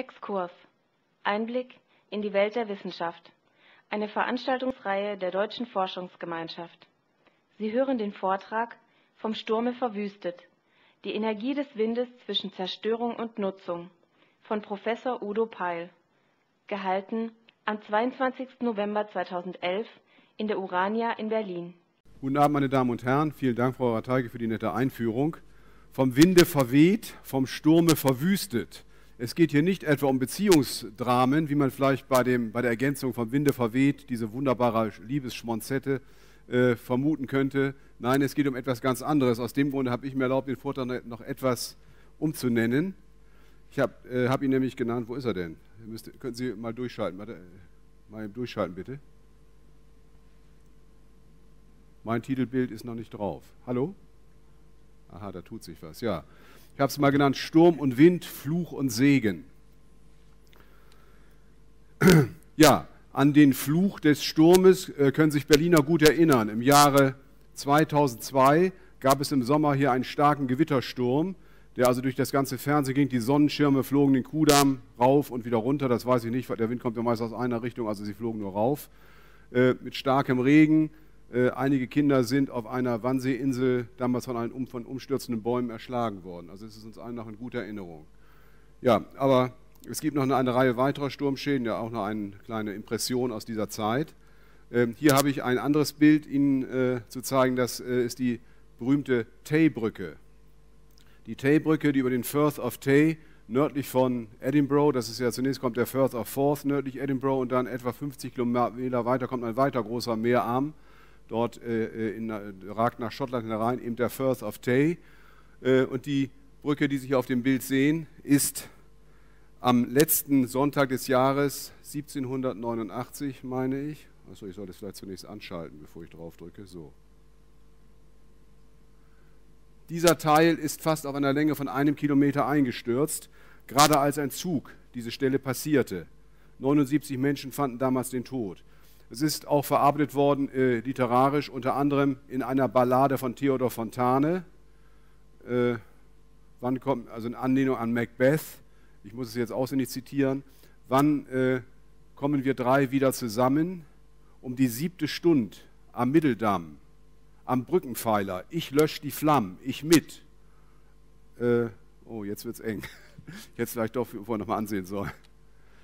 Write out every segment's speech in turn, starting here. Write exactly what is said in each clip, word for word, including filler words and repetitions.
Exkurs – Einblick in die Welt der Wissenschaft, eine Veranstaltungsreihe der Deutschen Forschungsgemeinschaft. Sie hören den Vortrag Vom Sturme verwüstet – Die Energie des Windes zwischen Zerstörung und Nutzung von Professor Udo Peil, gehalten am zweiundzwanzigsten November zweitausendelf in der Urania in Berlin. Guten Abend, meine Damen und Herren. Vielen Dank, Frau Rateige, für die nette Einführung. Vom Winde verweht, vom Sturme verwüstet. Es geht hier nicht etwa um Beziehungsdramen, wie man vielleicht bei, dem, bei der Ergänzung vom Winde verweht, diese wunderbare Liebesschmonzette, äh, vermuten könnte. Nein, es geht um etwas ganz anderes. Aus dem Grunde habe ich mir erlaubt, den Vortrag noch etwas umzunennen. Ich habe äh, hab ihn nämlich genannt, wo ist er denn? Müsste, können Sie mal durchschalten, warte, mal durchschalten bitte. Mein Titelbild ist noch nicht drauf. Hallo? Aha, da tut sich was, ja. Ich habe es mal genannt, Sturm und Wind, Fluch und Segen. Ja, an den Fluch des Sturmes äh, können sich Berliner gut erinnern. Im Jahre zweitausendzwei gab es im Sommer hier einen starken Gewittersturm, der also durch das ganze Fernsehen ging. Die Sonnenschirme flogen den Kuhdamm rauf und wieder runter, das weiß ich nicht, weil der Wind kommt ja meist aus einer Richtung, also sie flogen nur rauf. Äh, mit starkem Regen. Äh, einige Kinder sind auf einer Wannseeinsel damals von, einem, von umstürzenden Bäumen erschlagen worden. Also es ist uns allen noch in guter Erinnerung. Ja, aber es gibt noch eine, eine Reihe weiterer Sturmschäden, ja auch noch eine kleine Impression aus dieser Zeit. Ähm, hier habe ich ein anderes Bild Ihnen äh, zu zeigen, das äh, ist die berühmte Tay-Brücke. Die Tay-Brücke, die über den Firth of Tay nördlich von Edinburgh, das ist ja zunächst kommt der Firth of Forth nördlich Edinburgh und dann etwa fünfzig Kilometer weiter kommt ein weiter großer Meerarm. Dort äh, in, ragt nach Schottland herein, eben der Firth of Tay. Äh, und die Brücke, die Sie hier auf dem Bild sehen, ist am letzten Sonntag des Jahres siebzehnhundertneunundachtzig, meine ich. Achso, ich soll das vielleicht zunächst anschalten, bevor ich drauf drücke. So. Dieser Teil ist fast auf einer Länge von einem Kilometer eingestürzt, gerade als ein Zug diese Stelle passierte. neunundsiebzig Menschen fanden damals den Tod. Es ist auch verarbeitet worden, äh, literarisch, unter anderem in einer Ballade von Theodor Fontane. Äh, wann kommt, also in Anlehnung an Macbeth, ich muss es jetzt auswendig zitieren. Wann äh, kommen wir drei wieder zusammen? Um die siebte Stund am Mitteldamm, am Brückenpfeiler. Ich lösche die Flammen, ich mit. Äh, oh, jetzt wird's eng. Jetzt vielleicht doch vorher nochmal ansehen sollen.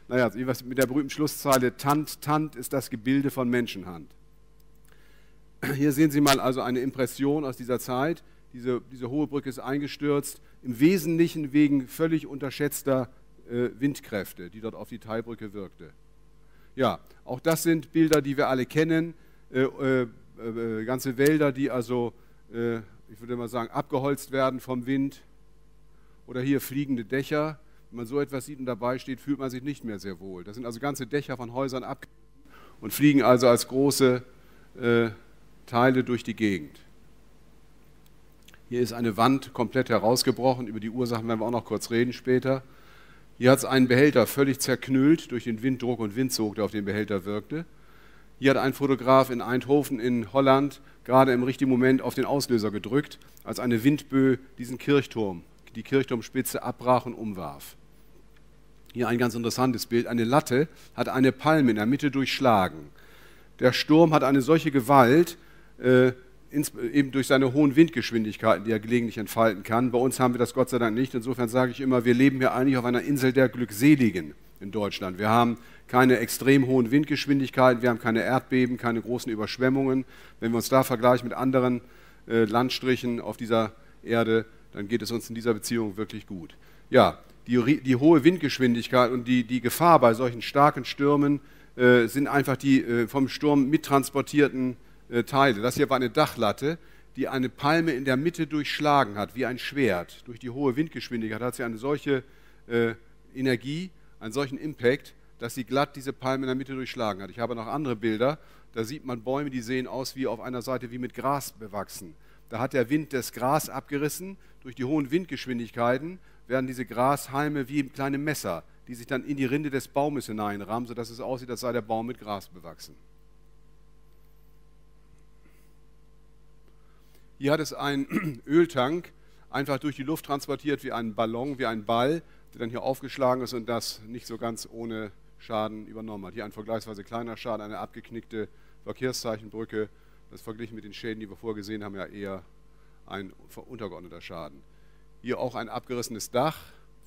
Naja, mit der berühmten Schlusszeile, Tant, Tant ist das Gebilde von Menschenhand. Hier sehen Sie mal also eine Impression aus dieser Zeit. Diese, diese hohe Brücke ist eingestürzt, im Wesentlichen wegen völlig unterschätzter äh, Windkräfte, die dort auf die Tay-Brücke wirkte. Ja, auch das sind Bilder, die wir alle kennen. Äh, äh, äh, ganze Wälder, die also, äh, ich würde mal sagen, abgeholzt werden vom Wind. Oder hier fliegende Dächer. Wenn man so etwas sieht und dabei steht, fühlt man sich nicht mehr sehr wohl. Das sind also ganze Dächer von Häusern ab und fliegen also als große äh, Teile durch die Gegend. Hier ist eine Wand komplett herausgebrochen. Über die Ursachen werden wir auch noch kurz reden später. Hier hat es einen Behälter völlig zerknüllt durch den Winddruck und Windzug, der auf den Behälter wirkte. Hier hat ein Fotograf in Eindhoven in Holland gerade im richtigen Moment auf den Auslöser gedrückt, als eine Windböe diesen Kirchturm die Kirchturmspitze abbrach und umwarf. Hier ein ganz interessantes Bild. Eine Latte hat eine Palme in der Mitte durchschlagen. Der Sturm hat eine solche Gewalt, äh, ins, eben durch seine hohen Windgeschwindigkeiten, die er gelegentlich entfalten kann. Bei uns haben wir das Gott sei Dank nicht. Insofern sage ich immer, wir leben hier eigentlich auf einer Insel der Glückseligen in Deutschland. Wir haben keine extrem hohen Windgeschwindigkeiten, wir haben keine Erdbeben, keine großen Überschwemmungen. Wenn wir uns da vergleichen mit anderen äh, Landstrichen auf dieser Erde, dann geht es uns in dieser Beziehung wirklich gut. Ja, die, die hohe Windgeschwindigkeit und die, die Gefahr bei solchen starken Stürmen äh, sind einfach die äh, vom Sturm mittransportierten äh, Teile. Das hier war eine Dachlatte, die eine Palme in der Mitte durchschlagen hat, wie ein Schwert. Durch die hohe Windgeschwindigkeit hat sie eine solche äh, Energie, einen solchen Impact, dass sie glatt diese Palme in der Mitte durchschlagen hat. Ich habe noch andere Bilder, da sieht man Bäume, die sehen aus wie auf einer Seite wie mit Gras bewachsen. Da hat der Wind das Gras abgerissen. Durch die hohen Windgeschwindigkeiten werden diese Grashalme wie kleine Messer, die sich dann in die Rinde des Baumes hineinrahmen, sodass es aussieht, als sei der Baum mit Gras bewachsen. Hier hat es einen Öltank einfach durch die Luft transportiert wie einen Ballon, wie einen Ball, der dann hier aufgeschlagen ist und das nicht so ganz ohne Schaden übernommen hat. Hier ein vergleichsweise kleiner Schaden, eine abgeknickte Verkehrszeichenbrücke. Das verglichen mit den Schäden, die wir vorgesehen haben, ja eher ein untergeordneter Schaden. Hier auch ein abgerissenes Dach,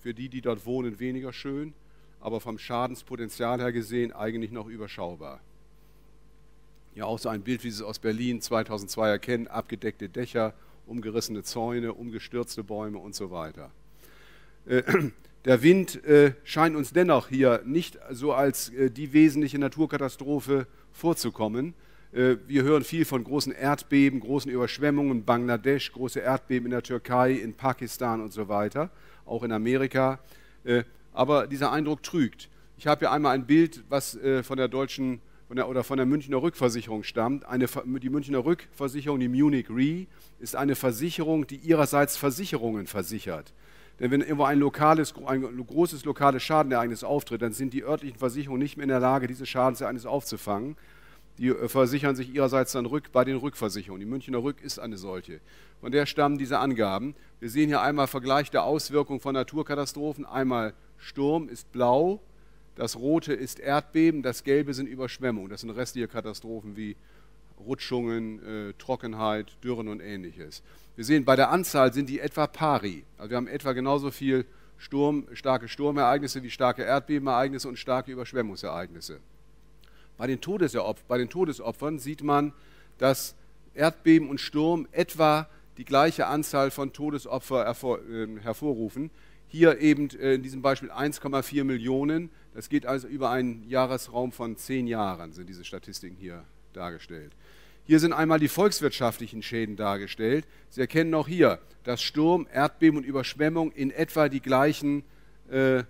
für die, die dort wohnen, weniger schön, aber vom Schadenspotenzial her gesehen eigentlich noch überschaubar. Hier auch so ein Bild, wie Sie es aus Berlin zweitausendzwei erkennen, abgedeckte Dächer, umgerissene Zäune, umgestürzte Bäume und so weiter. Äh, der Wind äh, scheint uns dennoch hier nicht so als äh, die wesentliche Naturkatastrophe vorzukommen. Äh, wir hören viel von großen Erdbeben, großen Überschwemmungen, Bangladesch, große Erdbeben in der Türkei, in Pakistan und so weiter, auch in Amerika. Äh, aber dieser Eindruck trügt. Ich habe hier einmal ein Bild, was äh, von der deutschen Von der, oder von der Münchner Rückversicherung stammt. Eine, die Münchner Rückversicherung, die Munich Re, ist eine Versicherung, die ihrerseits Versicherungen versichert. Denn wenn irgendwo ein, lokales, ein großes lokales Schadenereignis auftritt, dann sind die örtlichen Versicherungen nicht mehr in der Lage, dieses Schadensereignis aufzufangen. Die versichern sich ihrerseits dann rück bei den Rückversicherungen. Die Münchner Rück ist eine solche. Von der stammen diese Angaben. Wir sehen hier einmal Vergleich der Auswirkungen von Naturkatastrophen. Einmal Sturm ist blau. Das Rote ist Erdbeben, das Gelbe sind Überschwemmungen. Das sind restliche Katastrophen wie Rutschungen, äh, Trockenheit, Dürren und Ähnliches. Wir sehen, bei der Anzahl sind die etwa pari. Also wir haben etwa genauso viel Sturm, starke Sturmereignisse wie starke Erdbebenereignisse und starke Überschwemmungsereignisse. Bei den, bei den Todesopfern sieht man, dass Erdbeben und Sturm etwa die gleiche Anzahl von Todesopfern hervor, äh, hervorrufen. Hier eben in diesem Beispiel eins Komma vier Millionen. Das geht also über einen Jahresraum von zehn Jahren, sind diese Statistiken hier dargestellt. Hier sind einmal die volkswirtschaftlichen Schäden dargestellt. Sie erkennen auch hier, dass Sturm, Erdbeben und Überschwemmung in etwa die gleichen äh,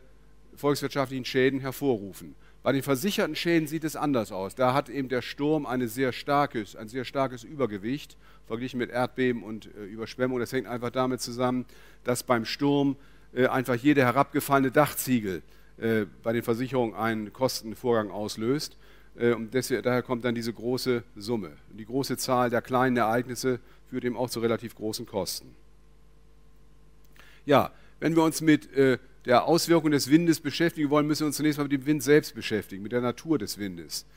volkswirtschaftlichen Schäden hervorrufen. Bei den versicherten Schäden sieht es anders aus. Da hat eben der Sturm eine sehr starkes, ein sehr starkes Übergewicht, verglichen mit Erdbeben und äh, Überschwemmung. Das hängt einfach damit zusammen, dass beim Sturm einfach jede herabgefallene Dachziegel äh, bei den Versicherungen einen Kostenvorgang auslöst. Äh, und deswegen, daher kommt dann diese große Summe. Die große Zahl der kleinen Ereignisse führt eben auch zu relativ großen Kosten. Ja, wenn wir uns mit äh, der Auswirkung des Windes beschäftigen wollen, müssen wir uns zunächst mal mit dem Wind selbst beschäftigen, mit der Natur des Windes.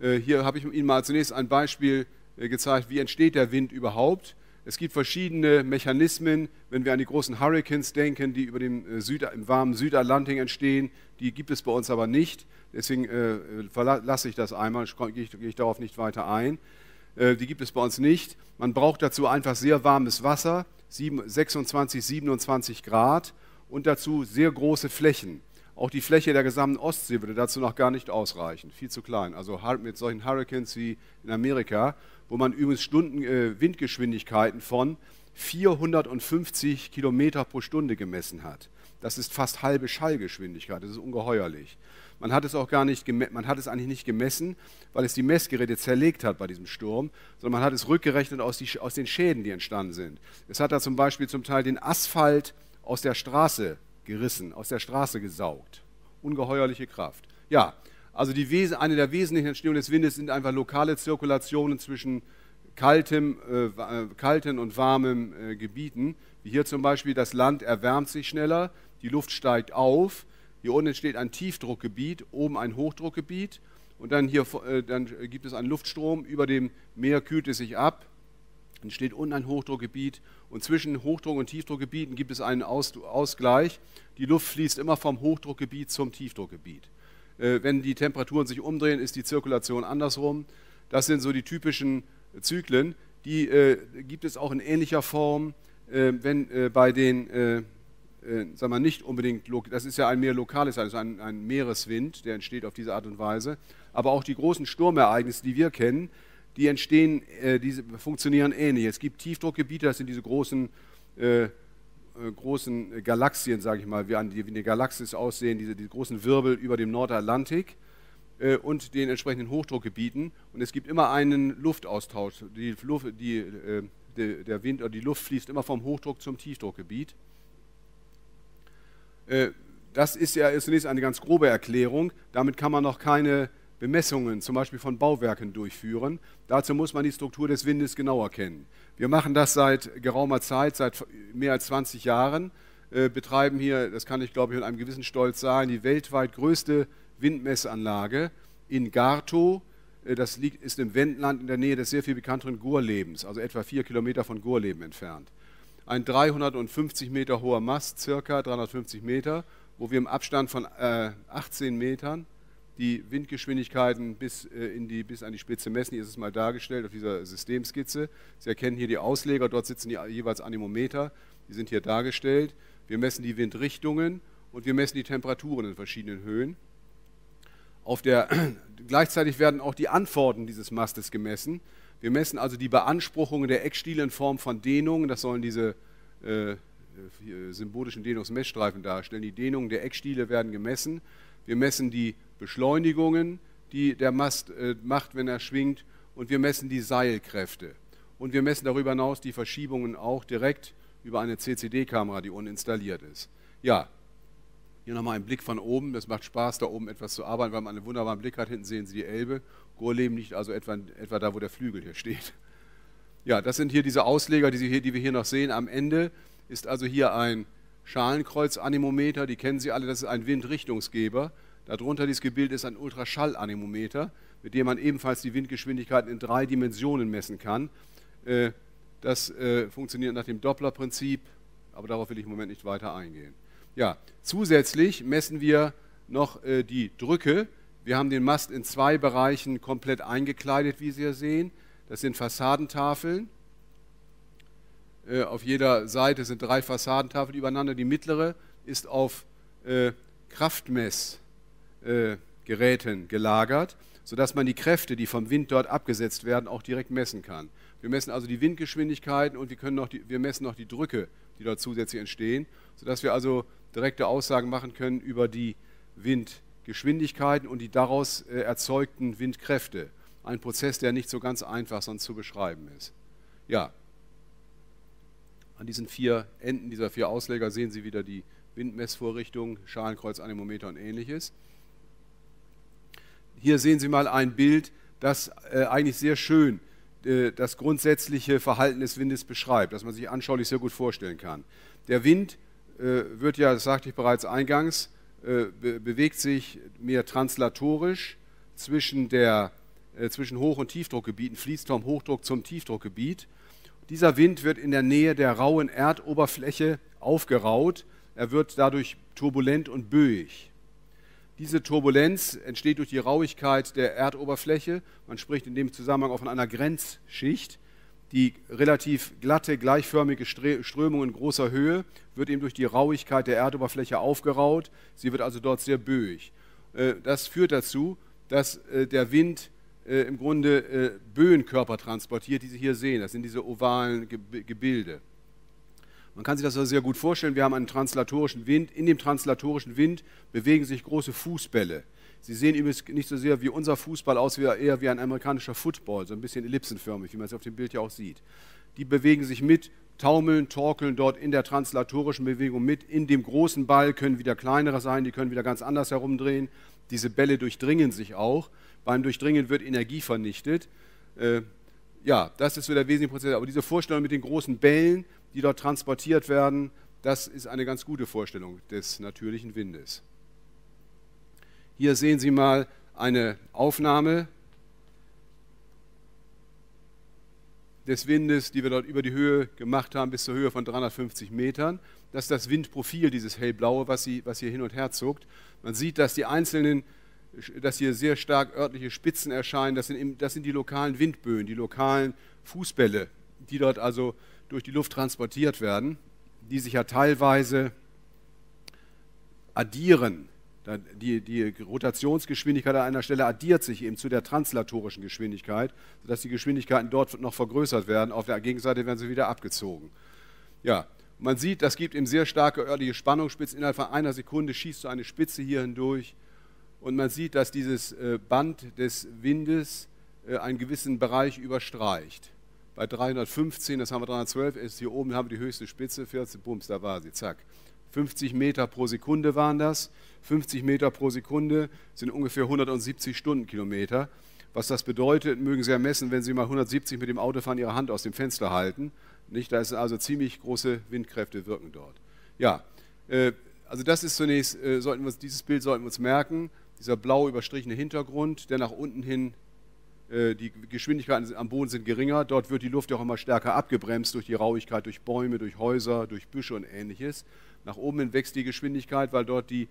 Äh, hier habe ich Ihnen mal zunächst ein Beispiel äh, gezeigt, wie entsteht der Wind überhaupt. Es gibt verschiedene Mechanismen, wenn wir an die großen Hurricanes denken, die über dem Süd, im warmen Südatlantik entstehen, die gibt es bei uns aber nicht. Deswegen äh, verlasse ich das einmal, gehe ich, gehe ich darauf nicht weiter ein. Äh, die gibt es bei uns nicht. Man braucht dazu einfach sehr warmes Wasser, sechsundzwanzig, siebenundzwanzig Grad und dazu sehr große Flächen. Auch die Fläche der gesamten Ostsee würde dazu noch gar nicht ausreichen, viel zu klein. Also mit solchen Hurricanes wie in Amerika, wo man übrigens Stunden äh, Windgeschwindigkeiten von vierhundertfünfzig Kilometer pro Stunde gemessen hat. Das ist fast halbe Schallgeschwindigkeit, das ist ungeheuerlich. Man hat es auch gar nicht, man hat es eigentlich nicht gemessen, weil es die Messgeräte zerlegt hat bei diesem Sturm, sondern man hat es rückgerechnet aus, die, aus den Schäden, die entstanden sind. Es hat da zum Beispiel zum Teil den Asphalt aus der Straße gerissen, aus der Straße gesaugt. Ungeheuerliche Kraft. Ja, also die Wesen, eine der wesentlichen Entstehungen des Windes sind einfach lokale Zirkulationen zwischen kaltem, äh, kalten und warmen äh, Gebieten. Wie hier zum Beispiel, das Land erwärmt sich schneller, die Luft steigt auf, hier unten entsteht ein Tiefdruckgebiet, oben ein Hochdruckgebiet und dann, hier, äh, dann gibt es einen Luftstrom, über dem Meer kühlt es sich ab, entsteht unten ein Hochdruckgebiet und zwischen Hochdruck- und Tiefdruckgebieten gibt es einen Aus- Ausgleich. Die Luft fließt immer vom Hochdruckgebiet zum Tiefdruckgebiet. Äh, wenn die Temperaturen sich umdrehen, ist die Zirkulation andersrum. Das sind so die typischen Zyklen. Die äh, gibt es auch in ähnlicher Form, äh, wenn äh, bei den, äh, äh, sagen wir nicht unbedingt, das ist ja ein mehr lokales, also ein, ein Meereswind, der entsteht auf diese Art und Weise. Aber auch die großen Sturmereignisse, die wir kennen, die entstehen, äh, diese funktionieren ähnlich. Es gibt Tiefdruckgebiete, das sind diese großen, äh, äh, großen Galaxien, sage ich mal, wie eine, wie eine Galaxis aussehen, diese, diese großen Wirbel über dem Nordatlantik äh, und den entsprechenden Hochdruckgebieten. Und es gibt immer einen Luftaustausch. Die Luft, die, äh, de, der Wind oder die Luft fließt immer vom Hochdruck zum Tiefdruckgebiet. Äh, das ist ja zunächst eine ganz grobe Erklärung. Damit kann man noch keine Bemessungen, zum Beispiel von Bauwerken, durchführen. Dazu muss man die Struktur des Windes genauer kennen. Wir machen das seit geraumer Zeit, seit mehr als zwanzig Jahren. äh, betreiben hier, das kann ich glaube ich mit einem gewissen Stolz sagen, die weltweit größte Windmessanlage in Gartow. Das liegt, ist im Wendland in der Nähe des sehr viel bekannteren Gorlebens, also etwa vier Kilometer von Gorleben entfernt. Ein dreihundertfünfzig Meter hoher Mast, circa dreihundertfünfzig Meter, wo wir im Abstand von äh, achtzehn Metern die Windgeschwindigkeiten bis, äh, in die, bis an die Spitze messen. Hier ist es mal dargestellt auf dieser Systemskizze. Sie erkennen hier die Ausleger, dort sitzen die jeweils Anemometer, die sind hier dargestellt. Wir messen die Windrichtungen und wir messen die Temperaturen in verschiedenen Höhen. Auf der, gleichzeitig werden auch die Antworten dieses Mastes gemessen. Wir messen also die Beanspruchungen der Eckstiele in Form von Dehnungen, das sollen diese äh, symbolischen Dehnungsmessstreifen darstellen. Die Dehnungen der Eckstiele werden gemessen. Wir messen die Beschleunigungen, die der Mast äh, macht, wenn er schwingt. Und wir messen die Seilkräfte. Und wir messen darüber hinaus die Verschiebungen auch direkt über eine C C D-Kamera, die unten installiert ist. Ja. Hier nochmal ein Blick von oben, das macht Spaß, da oben etwas zu arbeiten, weil man einen wunderbaren Blick hat. Hinten sehen Sie die Elbe. Gorleben liegt also etwa, etwa da, wo der Flügel hier steht. Ja, das sind hier diese Ausleger, die, Sie hier, die wir hier noch sehen. Am Ende ist also hier ein Schalenkreuz-Anemometer, die kennen Sie alle, das ist ein Windrichtungsgeber. Darunter dieses Gebilde ist ein Ultraschall-Anemometer, mit dem man ebenfalls die Windgeschwindigkeiten in drei Dimensionen messen kann. Das funktioniert nach dem Doppler-Prinzip, aber darauf will ich im Moment nicht weiter eingehen. Ja, zusätzlich messen wir noch äh, die Drücke. Wir haben den Mast in zwei Bereichen komplett eingekleidet, wie Sie hier sehen. Das sind Fassadentafeln. Äh, auf jeder Seite sind drei Fassadentafeln übereinander. Die mittlere ist auf äh, Kraftmessgeräten äh, gelagert, sodass man die Kräfte, die vom Wind dort abgesetzt werden, auch direkt messen kann. Wir messen also die Windgeschwindigkeiten und wir, können noch die, wir messen noch die Drücke, die dort zusätzlich entstehen, sodass wir also direkte Aussagen machen können über die Windgeschwindigkeiten und die daraus äh, erzeugten Windkräfte. Ein Prozess, der nicht so ganz einfach sonst zu beschreiben ist. Ja, an diesen vier Enden dieser vier Ausleger sehen Sie wieder die Windmessvorrichtung, Schalenkreuz-Anemometer und ähnliches. Hier sehen Sie mal ein Bild, das äh, eigentlich sehr schön äh, das grundsätzliche Verhalten des Windes beschreibt, das man sich anschaulich sehr gut vorstellen kann. Der Wind wird ja, das sagte ich bereits eingangs, äh, be bewegt sich mehr translatorisch zwischen, der, äh, zwischen Hoch- und Tiefdruckgebieten, fließt vom Hochdruck zum Tiefdruckgebiet. Dieser Wind wird in der Nähe der rauen Erdoberfläche aufgeraut, er wird dadurch turbulent und böig. Diese Turbulenz entsteht durch die Rauigkeit der Erdoberfläche, man spricht in dem Zusammenhang auch von einer Grenzschicht. Die relativ glatte, gleichförmige Strömung in großer Höhe wird eben durch die Rauigkeit der Erdoberfläche aufgeraut. Sie wird also dort sehr böig. Das führt dazu, dass der Wind im Grunde Böenkörper transportiert, die Sie hier sehen. Das sind diese ovalen Gebilde. Man kann sich das also sehr gut vorstellen. Wir haben einen translatorischen Wind. In dem translatorischen Wind bewegen sich große Fußbälle. Sie sehen übrigens nicht so sehr wie unser Fußball aus, eher wie ein amerikanischer Football, so ein bisschen ellipsenförmig, wie man es auf dem Bild ja auch sieht. Die bewegen sich mit, taumeln, torkeln dort in der translatorischen Bewegung mit. In dem großen Ball können wieder kleinere sein, die können wieder ganz anders herumdrehen. Diese Bälle durchdringen sich auch. Beim Durchdringen wird Energie vernichtet. Äh, ja, das ist so der wesentliche Prozess. Aber diese Vorstellung mit den großen Bällen, die dort transportiert werden, das ist eine ganz gute Vorstellung des natürlichen Windes. Hier sehen Sie mal eine Aufnahme des Windes, die wir dort über die Höhe gemacht haben, bis zur Höhe von dreihundertfünfzig Metern. Das ist das Windprofil, dieses hellblaue, was Sie, was hier hin und her zuckt. Man sieht, dass die einzelnen, dass hier sehr stark örtliche Spitzen erscheinen. Das sind, das sind die lokalen Windböen, die lokalen Fußbälle, die dort also durch die Luft transportiert werden, die sich ja teilweise addieren. Die, die Rotationsgeschwindigkeit an einer Stelle addiert sich eben zu der translatorischen Geschwindigkeit, sodass die Geschwindigkeiten dort noch vergrößert werden. Auf der Gegenseite werden sie wieder abgezogen. Ja, man sieht, das gibt eben sehr starke örtliche Spannungsspitzen. Innerhalb von einer Sekunde schießt so eine Spitze hier hindurch. Und man sieht, dass dieses Band des Windes einen gewissen Bereich überstreicht. Bei dreihundertfünfzehn, das haben wir dreihundertzwölf, ist hier oben haben wir die höchste Spitze, vierzehn, bums, da war sie, zack. fünfzig Meter pro Sekunde waren das. fünfzig Meter pro Sekunde sind ungefähr hundertsiebzig Stundenkilometer. Was das bedeutet, mögen Sie ja messen, wenn Sie mal hundertsiebzig mit dem Auto fahren, Ihre Hand aus dem Fenster halten. Nicht? Da ist also ziemlich große Windkräfte wirken dort. Ja, äh, also das ist zunächst, äh, sollten wir uns, dieses Bild sollten wir uns merken, dieser blau überstrichene Hintergrund, der nach unten hin, äh, die Geschwindigkeiten am Boden sind geringer, dort wird die Luft ja auch immer stärker abgebremst durch die Rauigkeit, durch Bäume, durch Häuser, durch Büsche und Ähnliches. Nach oben hin wächst die Geschwindigkeit, weil dort die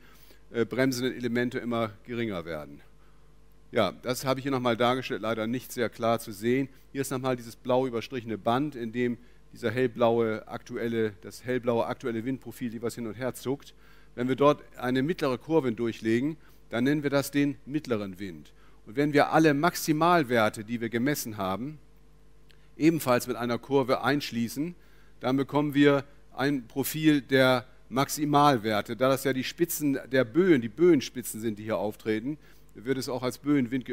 äh, bremsenden Elemente immer geringer werden. Ja, das habe ich hier nochmal dargestellt, leider nicht sehr klar zu sehen. Hier ist nochmal dieses blau überstrichene Band, in dem dieser hellblaue aktuelle, das hellblaue aktuelle Windprofil, die was hin und her zuckt. Wenn wir dort eine mittlere Kurve durchlegen, dann nennen wir das den mittleren Wind. Und wenn wir alle Maximalwerte, die wir gemessen haben, ebenfalls mit einer Kurve einschließen, dann bekommen wir ein Profil der Maximalwerte. Da das ja die Spitzen der Böen, die Böenspitzen sind, die hier auftreten, wird es auch als Böenwind,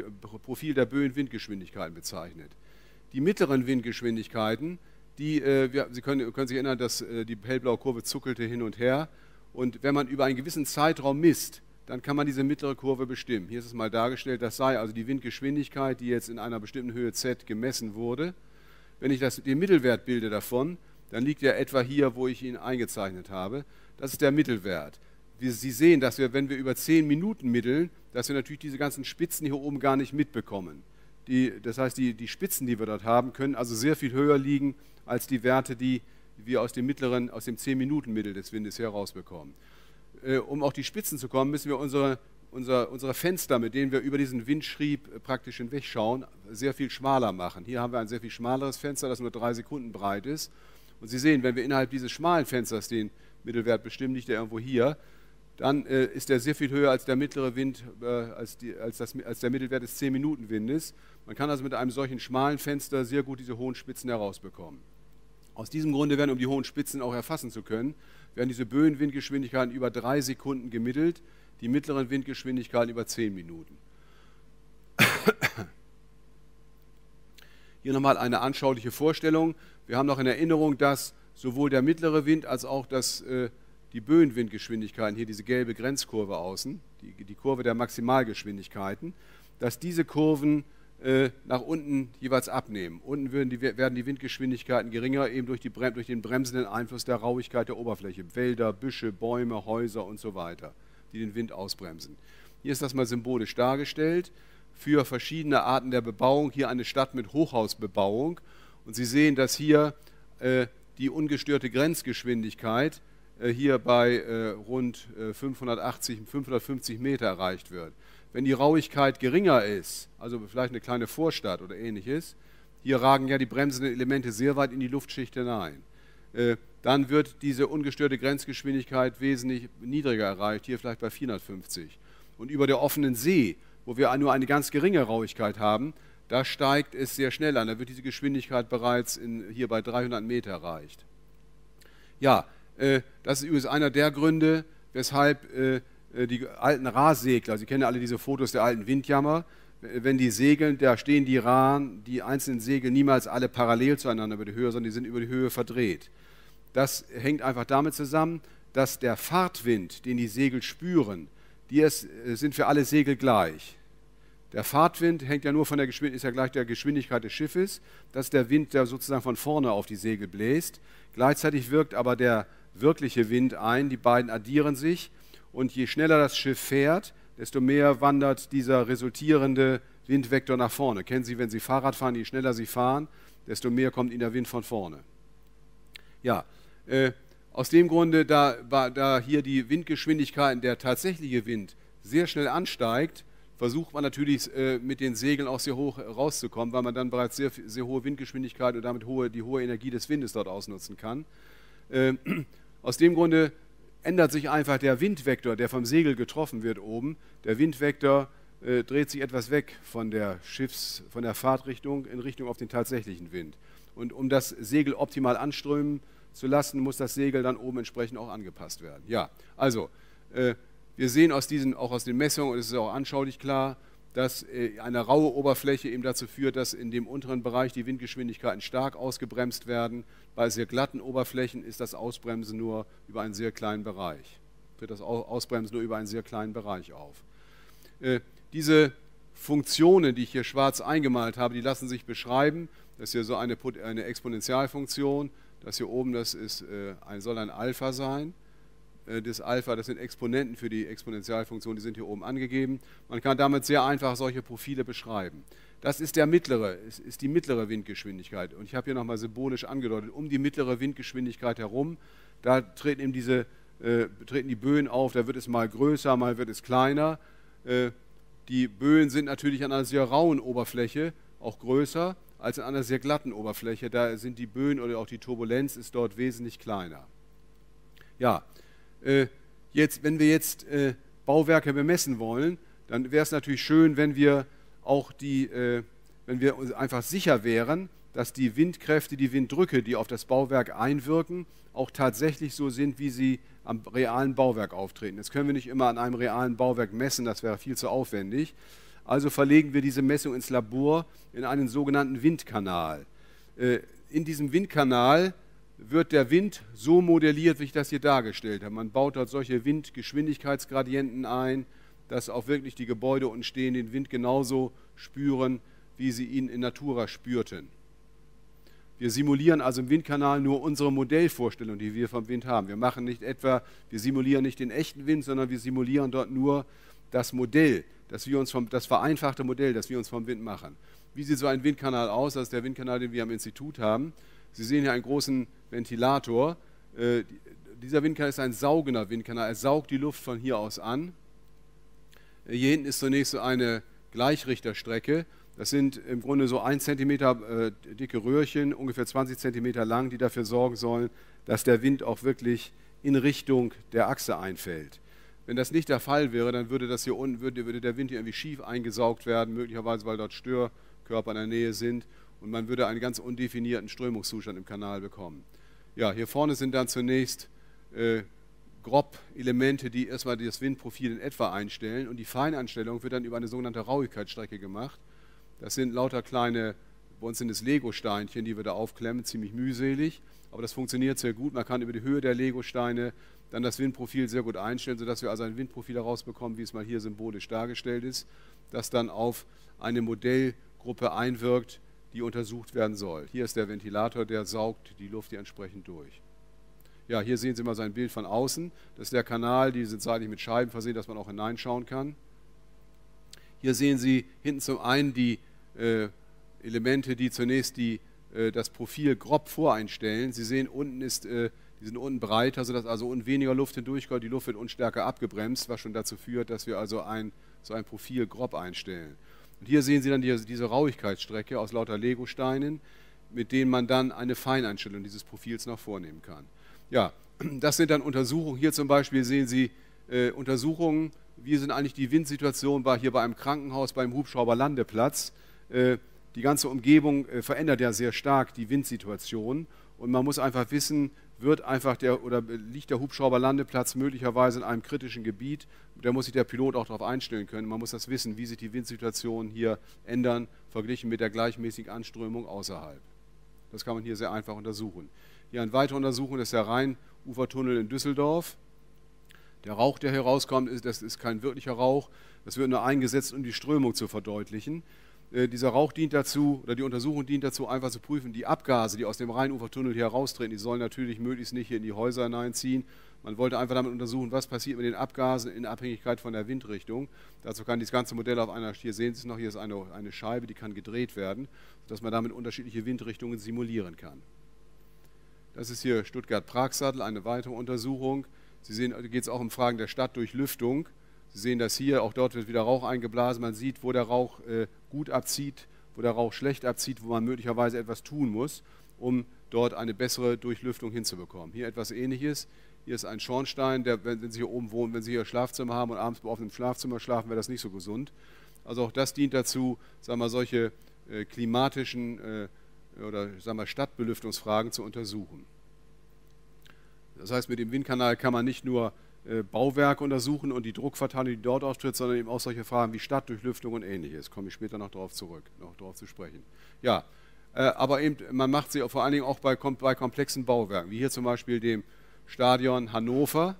Profil der Böenwindgeschwindigkeiten bezeichnet. Die mittleren Windgeschwindigkeiten, die, äh, wir, Sie können, können sich erinnern, dass äh, die hellblaue Kurve zuckelte hin und her. Und wenn man über einen gewissen Zeitraum misst, dann kann man diese mittlere Kurve bestimmen. Hier ist es mal dargestellt, das sei also die Windgeschwindigkeit, die jetzt in einer bestimmten Höhe Z gemessen wurde. Wenn ich das, den Mittelwert bilde davon, dann liegt er etwa hier, wo ich ihn eingezeichnet habe. Das ist der Mittelwert. Wir, Sie sehen, dass wir, wenn wir über zehn Minuten mitteln, dass wir natürlich diese ganzen Spitzen hier oben gar nicht mitbekommen. Die, das heißt, die, die Spitzen, die wir dort haben, können also sehr viel höher liegen als die Werte, die wir aus dem mittleren, aus dem zehn Minuten Mittel des Windes herausbekommen. Äh, um auf die Spitzen zu kommen, müssen wir unsere, unsere, unsere Fenster, mit denen wir über diesen Windschrieb praktisch hinwegschauen, sehr viel schmaler machen. Hier haben wir ein sehr viel schmaleres Fenster, das nur drei Sekunden breit ist. Und Sie sehen, wenn wir innerhalb dieses schmalen Fensters den Mittelwert bestimmen, liegt der irgendwo hier, dann äh, ist der sehr viel höher als der mittlere Wind, äh, als, die, als, das, als der Mittelwert des zehn Minuten Windes. Man kann also mit einem solchen schmalen Fenster sehr gut diese hohen Spitzen herausbekommen. Aus diesem Grunde werden, um die hohen Spitzen auch erfassen zu können, werden diese Böenwindgeschwindigkeiten über drei Sekunden gemittelt, die mittleren Windgeschwindigkeiten über zehn Minuten. Hier nochmal eine anschauliche Vorstellung. Wir haben noch in Erinnerung, dass sowohl der mittlere Wind als auch das, äh, die Böenwindgeschwindigkeiten, hier diese gelbe Grenzkurve außen, die, die Kurve der Maximalgeschwindigkeiten, dass diese Kurven nach unten jeweils abnehmen. Unten werden die, werden die Windgeschwindigkeiten geringer, eben durch, die, durch den bremsenden Einfluss der Rauigkeit der Oberfläche. Wälder, Büsche, Bäume, Häuser und so weiter, die den Wind ausbremsen. Hier ist das mal symbolisch dargestellt für verschiedene Arten der Bebauung. Hier eine Stadt mit Hochhausbebauung. Und Sie sehen, dass hier äh, die ungestörte Grenzgeschwindigkeit äh, hier bei äh, rund äh, fünfhundertachtzig, fünfhundertfünfzig Meter erreicht wird. Wenn die Rauigkeit geringer ist, also vielleicht eine kleine Vorstadt oder Ähnliches, hier ragen ja die bremsenden Elemente sehr weit in die Luftschicht hinein, äh, dann wird diese ungestörte Grenzgeschwindigkeit wesentlich niedriger erreicht, hier vielleicht bei vierhundertfünfzig. Und über der offenen See, wo wir nur eine ganz geringe Rauigkeit haben, da steigt es sehr schnell an, da wird diese Geschwindigkeit bereits in, hier bei dreihundert Meter erreicht. Ja, äh, das ist übrigens einer der Gründe, weshalb äh, die alten Rahsegler, Sie kennen alle diese Fotos der alten Windjammer, wenn die segeln, da stehen die Rahen, die einzelnen Segel niemals alle parallel zueinander über die Höhe, sondern die sind über die Höhe verdreht. Das hängt einfach damit zusammen, dass der Fahrtwind, den die Segel spüren, die ist, sind für alle Segel gleich. Der Fahrtwind hängt ja nur von der Geschwindigkeit, ist ja gleich der Geschwindigkeit des Schiffes, das ist der Wind, der sozusagen von vorne auf die Segel bläst. Gleichzeitig wirkt aber der wirkliche Wind ein, die beiden addieren sich. Und je schneller das Schiff fährt, desto mehr wandert dieser resultierende Windvektor nach vorne. Kennen Sie, wenn Sie Fahrrad fahren, je schneller Sie fahren, desto mehr kommt Ihnen der Wind von vorne. Ja, äh, aus dem Grunde, da, da hier die Windgeschwindigkeiten, der tatsächliche Wind, sehr schnell ansteigt, versucht man natürlich äh, mit den Segeln auch sehr hoch rauszukommen, weil man dann bereits sehr, sehr hohe Windgeschwindigkeit und damit hohe, die hohe Energie des Windes dort ausnutzen kann. Äh, aus dem Grunde ändert sich einfach der Windvektor, der vom Segel getroffen wird oben. Der Windvektor äh, dreht sich etwas weg von der Schiffs, von der Fahrtrichtung in Richtung auf den tatsächlichen Wind. Und um das Segel optimal anströmen zu lassen, muss das Segel dann oben entsprechend auch angepasst werden. Ja, also äh, wir sehen aus diesen, auch aus den Messungen, und es ist auch anschaulich klar, dass äh, eine raue Oberfläche eben dazu führt, dass in dem unteren Bereich die Windgeschwindigkeiten stark ausgebremst werden. Bei sehr glatten Oberflächen ist das Ausbremsen nur über einen sehr kleinen Bereich. Tritt das Ausbremsen nur über einen sehr kleinen Bereich auf. Äh, diese Funktionen, die ich hier schwarz eingemalt habe, die lassen sich beschreiben. Das ist hier so eine, eine Exponentialfunktion. Das hier oben, das ist, äh, ein, soll ein Alpha sein. des Alpha, das sind Exponenten für die Exponentialfunktion, die sind hier oben angegeben. Man kann damit sehr einfach solche Profile beschreiben. Das ist der mittlere, ist die mittlere Windgeschwindigkeit. Und ich habe hier nochmal symbolisch angedeutet, um die mittlere Windgeschwindigkeit herum, da treten eben diese, äh, treten die Böen auf, da wird es mal größer, mal wird es kleiner. Äh, die Böen sind natürlich an einer sehr rauen Oberfläche auch größer als an einer sehr glatten Oberfläche. Da sind die Böen oder auch die Turbulenz ist dort wesentlich kleiner. Ja, äh, jetzt, wenn wir jetzt äh, Bauwerke bemessen wollen, dann wäre es natürlich schön, wenn wir auch die, äh, wenn wir uns einfach sicher wären, dass die Windkräfte, die Winddrücke, die auf das Bauwerk einwirken, auch tatsächlich so sind, wie sie am realen Bauwerk auftreten. Das können wir nicht immer an einem realen Bauwerk messen, das wäre viel zu aufwendig. Also verlegen wir diese Messung ins Labor in einen sogenannten Windkanal. Äh, in diesem Windkanal wird der Wind so modelliert, wie ich das hier dargestellt habe. Man baut dort solche Windgeschwindigkeitsgradienten ein, dass auch wirklich die Gebäude und Stehen den Wind genauso spüren, wie sie ihn in Natura spürten. Wir simulieren also im Windkanal nur unsere Modellvorstellung, die wir vom Wind haben. Wir machen nicht etwa, wir simulieren nicht den echten Wind, sondern wir simulieren dort nur das Modell, das, wir uns vom, das vereinfachte Modell, das wir uns vom Wind machen. Wie sieht so ein Windkanal aus? Das ist der Windkanal, den wir am Institut haben. Sie sehen hier einen großen Ventilator. Äh, dieser Windkanal ist ein saugender Windkanal. Er saugt die Luft von hier aus an. Hier hinten ist zunächst so eine Gleichrichterstrecke. Das sind im Grunde so ein Zentimeter äh, dicke Röhrchen, ungefähr zwanzig Zentimeter lang, die dafür sorgen sollen, dass der Wind auch wirklich in Richtung der Achse einfällt. Wenn das nicht der Fall wäre, dann würde, das hier unten, würde, würde der Wind hier irgendwie schief eingesaugt werden, möglicherweise weil dort Störkörper in der Nähe sind und man würde einen ganz undefinierten Strömungszustand im Kanal bekommen. Ja, hier vorne sind dann zunächst äh, grob Elemente, die erstmal das Windprofil in etwa einstellen, und die Feineinstellung wird dann über eine sogenannte Rauigkeitsstrecke gemacht. Das sind lauter kleine, bei uns sind es Lego-Steinchen, die wir da aufklemmen, ziemlich mühselig, aber das funktioniert sehr gut. Man kann über die Höhe der Lego-Steine dann das Windprofil sehr gut einstellen, sodass wir also ein Windprofil herausbekommen, wie es mal hier symbolisch dargestellt ist, das dann auf eine Modellgruppe einwirkt, die untersucht werden soll. Hier ist der Ventilator, der saugt die Luft hier entsprechend durch. Ja, hier sehen Sie mal sein Bild von außen. Das ist der Kanal, die sind seitlich mit Scheiben versehen, dass man auch hineinschauen kann. Hier sehen Sie hinten zum einen die äh, Elemente, die zunächst die, äh, das Profil grob voreinstellen. Sie sehen, unten ist, äh, die sind unten breiter, sodass also unten weniger Luft hindurchkommt. Die Luft wird unten stärker abgebremst, was schon dazu führt, dass wir also ein, so ein Profil grob einstellen. Und hier sehen Sie dann die, diese Rauigkeitsstrecke aus lauter Legosteinen, mit denen man dann eine Feineinstellung dieses Profils noch vornehmen kann. Ja, das sind dann Untersuchungen. Hier zum Beispiel sehen Sie äh, Untersuchungen, wie sind eigentlich die Windsituationen bei, hier bei einem Krankenhaus, beim Hubschrauberlandeplatz. Äh, die ganze Umgebung äh, verändert ja sehr stark die Windsituation, und man muss einfach wissen, wird einfach der, oder liegt der Hubschrauberlandeplatz möglicherweise in einem kritischen Gebiet, da muss sich der Pilot auch darauf einstellen können. Man muss das wissen, wie sich die Windsituationen hier ändern, verglichen mit der gleichmäßigen Anströmung außerhalb. Das kann man hier sehr einfach untersuchen. Hier eine weitere Untersuchung, das ist der Rheinufertunnel in Düsseldorf. Der Rauch, der hier rauskommt, ist, das ist kein wirklicher Rauch. Das wird nur eingesetzt, um die Strömung zu verdeutlichen. Äh, dieser Rauch dient dazu, oder die Untersuchung dient dazu, einfach zu prüfen, die Abgase, die aus dem Rheinufertunnel hier heraustreten, die sollen natürlich möglichst nicht hier in die Häuser hineinziehen. Man wollte einfach damit untersuchen, was passiert mit den Abgasen in Abhängigkeit von der Windrichtung. Dazu kann dieses ganze Modell auf einer, hier sehen Sie es noch, hier ist eine, eine Scheibe, die kann gedreht werden, sodass man damit unterschiedliche Windrichtungen simulieren kann. Das ist hier Stuttgart-Pragsattel, eine weitere Untersuchung. Sie sehen, da geht es auch um Fragen der Stadtdurchlüftung. Sie sehen das hier, auch dort wird wieder Rauch eingeblasen. Man sieht, wo der Rauch äh, gut abzieht, wo der Rauch schlecht abzieht, wo man möglicherweise etwas tun muss, um dort eine bessere Durchlüftung hinzubekommen. Hier etwas Ähnliches. Hier ist ein Schornstein, der, wenn Sie hier oben wohnen, wenn Sie hier Ihr Schlafzimmer haben und abends auf einem Schlafzimmer schlafen, wäre das nicht so gesund. Also auch das dient dazu, sagen wir mal, solche äh, klimatischen äh, oder sagen wir Stadtbelüftungsfragen zu untersuchen. Das heißt, mit dem Windkanal kann man nicht nur äh, Bauwerke untersuchen und die Druckverteilung, die dort auftritt, sondern eben auch solche Fragen wie Stadtdurchlüftung und Ähnliches. Komme ich später noch darauf zurück, noch darauf zu sprechen. Ja, äh, aber eben, man macht sie vor allen Dingen auch bei, kom bei komplexen Bauwerken, wie hier zum Beispiel dem Stadion Hannover.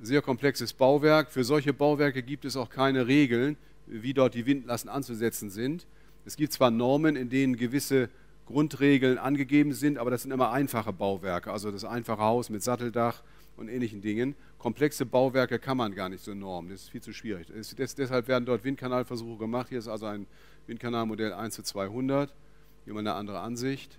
Sehr komplexes Bauwerk. Für solche Bauwerke gibt es auch keine Regeln, wie dort die Windlasten anzusetzen sind. Es gibt zwar Normen, in denen gewisse Grundregeln angegeben sind, aber das sind immer einfache Bauwerke, also das einfache Haus mit Satteldach und ähnlichen Dingen. Komplexe Bauwerke kann man gar nicht so normen, das ist viel zu schwierig. Es, des, deshalb werden dort Windkanalversuche gemacht. Hier ist also ein Windkanalmodell eins zu zweihundert, hier mal eine andere Ansicht.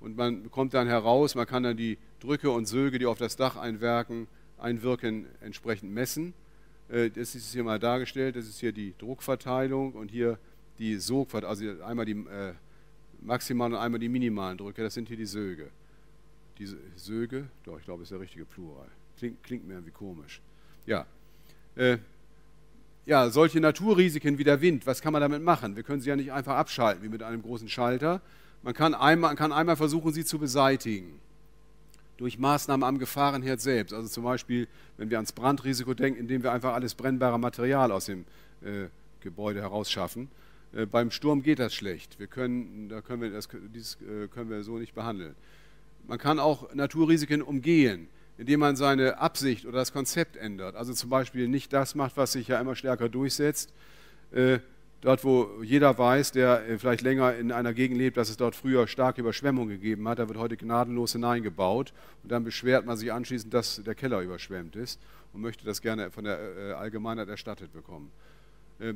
Und man bekommt dann heraus, man kann dann die Drücke und Söge, die auf das Dach einwirken, einwirken entsprechend messen. Das ist hier mal dargestellt, das ist hier die Druckverteilung und hier die Sogverteilung, also einmal die äh, maximalen und einmal die minimalen Drücke, das sind hier die Söge. Die Söge, doch, ich glaube, das ist der richtige Plural. Klingt, klingt mir irgendwie komisch. Ja. Äh, ja, solche Naturrisiken wie der Wind, was kann man damit machen? Wir können sie ja nicht einfach abschalten, wie mit einem großen Schalter. Man kann einmal, kann einmal versuchen, sie zu beseitigen. Durch Maßnahmen am Gefahrenherd selbst. Also zum Beispiel, wenn wir ans Brandrisiko denken, indem wir einfach alles brennbare Material aus dem äh, Gebäude herausschaffen. Äh, beim Sturm geht das schlecht. Wir können, da können wir das, dieses äh, können wir so nicht behandeln. Man kann auch Naturrisiken umgehen, indem man seine Absicht oder das Konzept ändert. Also zum Beispiel nicht das macht, was sich ja immer stärker durchsetzt. Äh, Dort, wo jeder weiß, der vielleicht länger in einer Gegend lebt, dass es dort früher starke Überschwemmungen gegeben hat, da wird heute gnadenlos hineingebaut und dann beschwert man sich anschließend, dass der Keller überschwemmt ist und möchte das gerne von der Allgemeinheit erstattet bekommen.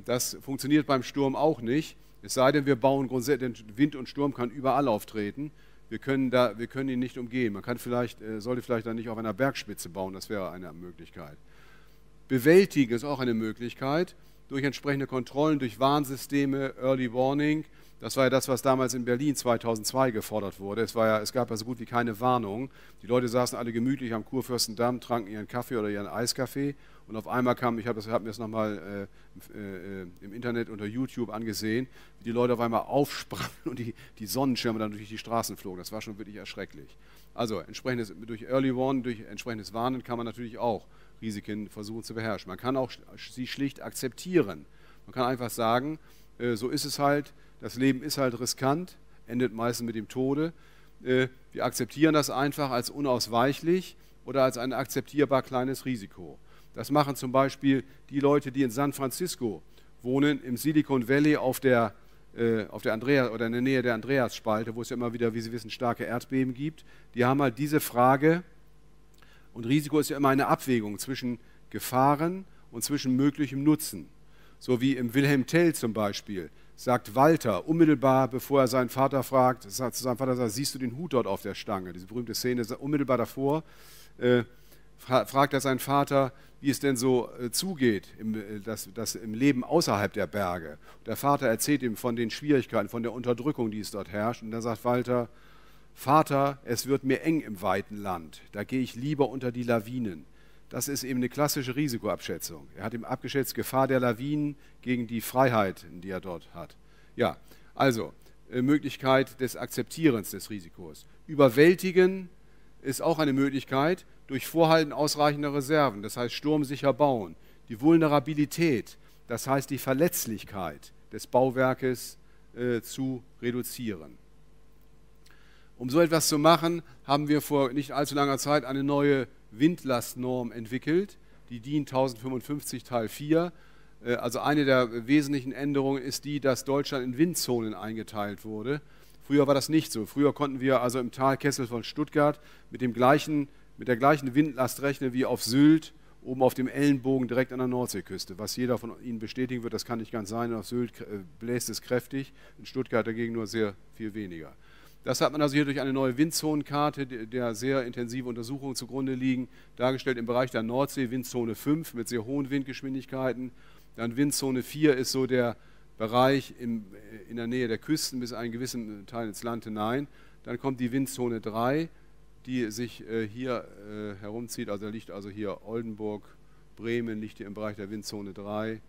Das funktioniert beim Sturm auch nicht, es sei denn, wir bauen grundsätzlich, denn Wind und Sturm kann überall auftreten, wir können, da, wir können ihn nicht umgehen. Man kann vielleicht, sollte vielleicht dann nicht auf einer Bergspitze bauen, das wäre eine Möglichkeit. Bewältigen ist auch eine Möglichkeit. Durch entsprechende Kontrollen, durch Warnsysteme, Early Warning. Das war ja das, was damals in Berlin zweitausendzwei gefordert wurde. Es, war ja, es gab ja so gut wie keine Warnung. Die Leute saßen alle gemütlich am Kurfürstendamm, tranken ihren Kaffee oder ihren Eiskaffee und auf einmal kam, ich habe hab mir das nochmal äh, äh, im Internet unter YouTube angesehen, wie die Leute auf einmal aufsprangen und die, die Sonnenschirme dann durch die Straßen flogen. Das war schon wirklich erschrecklich. Also entsprechendes, durch Early Warning, durch entsprechendes Warnen kann man natürlich auch Risiken versuchen zu beherrschen. Man kann auch sie schlicht akzeptieren. Man kann einfach sagen, äh, so ist es halt, das Leben ist halt riskant, endet meistens mit dem Tode. Äh, wir akzeptieren das einfach als unausweichlich oder als ein akzeptierbar kleines Risiko. Das machen zum Beispiel die Leute, die in San Francisco wohnen, im Silicon Valley auf der, äh, auf der Andreas oder in der Nähe der Andreasspalte, wo es ja immer wieder, wie Sie wissen, starke Erdbeben gibt. Die haben halt diese Frage. Und Risiko ist ja immer eine Abwägung zwischen Gefahren und zwischen möglichem Nutzen. So wie im Wilhelm Tell zum Beispiel, sagt Walter unmittelbar, bevor er seinen Vater fragt, sagt zu seinem Vater, sagt, siehst du den Hut dort auf der Stange? Diese berühmte Szene, unmittelbar davor äh, fragt er seinen Vater, wie es denn so äh, zugeht, im, äh, das, das im Leben außerhalb der Berge. Der Vater erzählt ihm von den Schwierigkeiten, von der Unterdrückung, die es dort herrscht. Und dann sagt Walter, Vater, es wird mir eng im weiten Land, da gehe ich lieber unter die Lawinen. Das ist eben eine klassische Risikoabschätzung. Er hat eben abgeschätzt, Gefahr der Lawinen gegen die Freiheit, die er dort hat. Ja, also äh, Möglichkeit des Akzeptierens des Risikos. Überwältigen ist auch eine Möglichkeit durch Vorhalten ausreichender Reserven, das heißt sturmsicher bauen. Die Vulnerabilität, das heißt die Verletzlichkeit des Bauwerkes äh, zu reduzieren. Um so etwas zu machen, haben wir vor nicht allzu langer Zeit eine neue Windlastnorm entwickelt, die D I N tausendfünfundfünfzig Teil vier. Also eine der wesentlichen Änderungen ist die, dass Deutschland in Windzonen eingeteilt wurde. Früher war das nicht so. Früher konnten wir also im Talkessel von Stuttgart mit, dem gleichen, mit der gleichen Windlast rechnen wie auf Sylt, oben auf dem Ellenbogen direkt an der Nordseeküste. Was jeder von Ihnen bestätigen wird, das kann nicht ganz sein. Auf Sylt bläst es kräftig, in Stuttgart dagegen nur sehr viel weniger. Das hat man also hier durch eine neue Windzonenkarte, der sehr intensive Untersuchungen zugrunde liegen, dargestellt im Bereich der Nordsee, Windzone fünf mit sehr hohen Windgeschwindigkeiten. Dann Windzone vier ist so der Bereich im, in der Nähe der Küsten bis einen gewissen Teil ins Land hinein. Dann kommt die Windzone drei, die sich äh, hier äh, herumzieht, also da liegt also hier Oldenburg, Bremen liegt hier im Bereich der Windzone drei.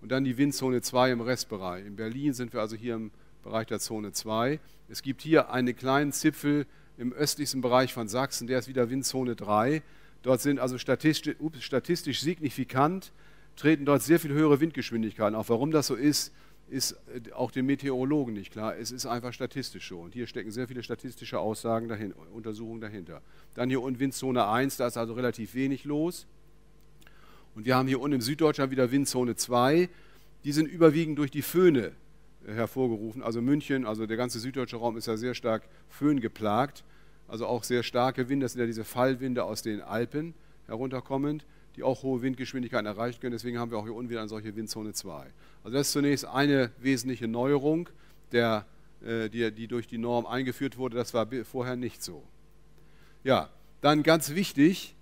Und dann die Windzone zwei im Restbereich. In Berlin sind wir also hier im Bereich der Zone zwei. Es gibt hier einen kleinen Zipfel im östlichsten Bereich von Sachsen, der ist wieder Windzone drei. Dort sind also statistisch, ups, statistisch signifikant, treten dort sehr viel höhere Windgeschwindigkeiten auf. Warum das so ist, ist auch den Meteorologen nicht klar. Es ist einfach statistisch so. Und hier stecken sehr viele statistische Aussagen dahin, Untersuchungen dahinter. Dann hier unten Windzone eins, da ist also relativ wenig los. Und wir haben hier unten im Süddeutschland wieder Windzone zwei. Die sind überwiegend durch die Föhne hervorgerufen. Also München, also der ganze süddeutsche Raum ist ja sehr stark föhngeplagt, also auch sehr starke Winde, das sind ja diese Fallwinde aus den Alpen herunterkommend, die auch hohe Windgeschwindigkeiten erreichen können. Deswegen haben wir auch hier unten wieder eine solche Windzone zwei. Also das ist zunächst eine wesentliche Neuerung, der, die, die durch die Norm eingeführt wurde. Das war vorher nicht so. Ja, dann ganz wichtig,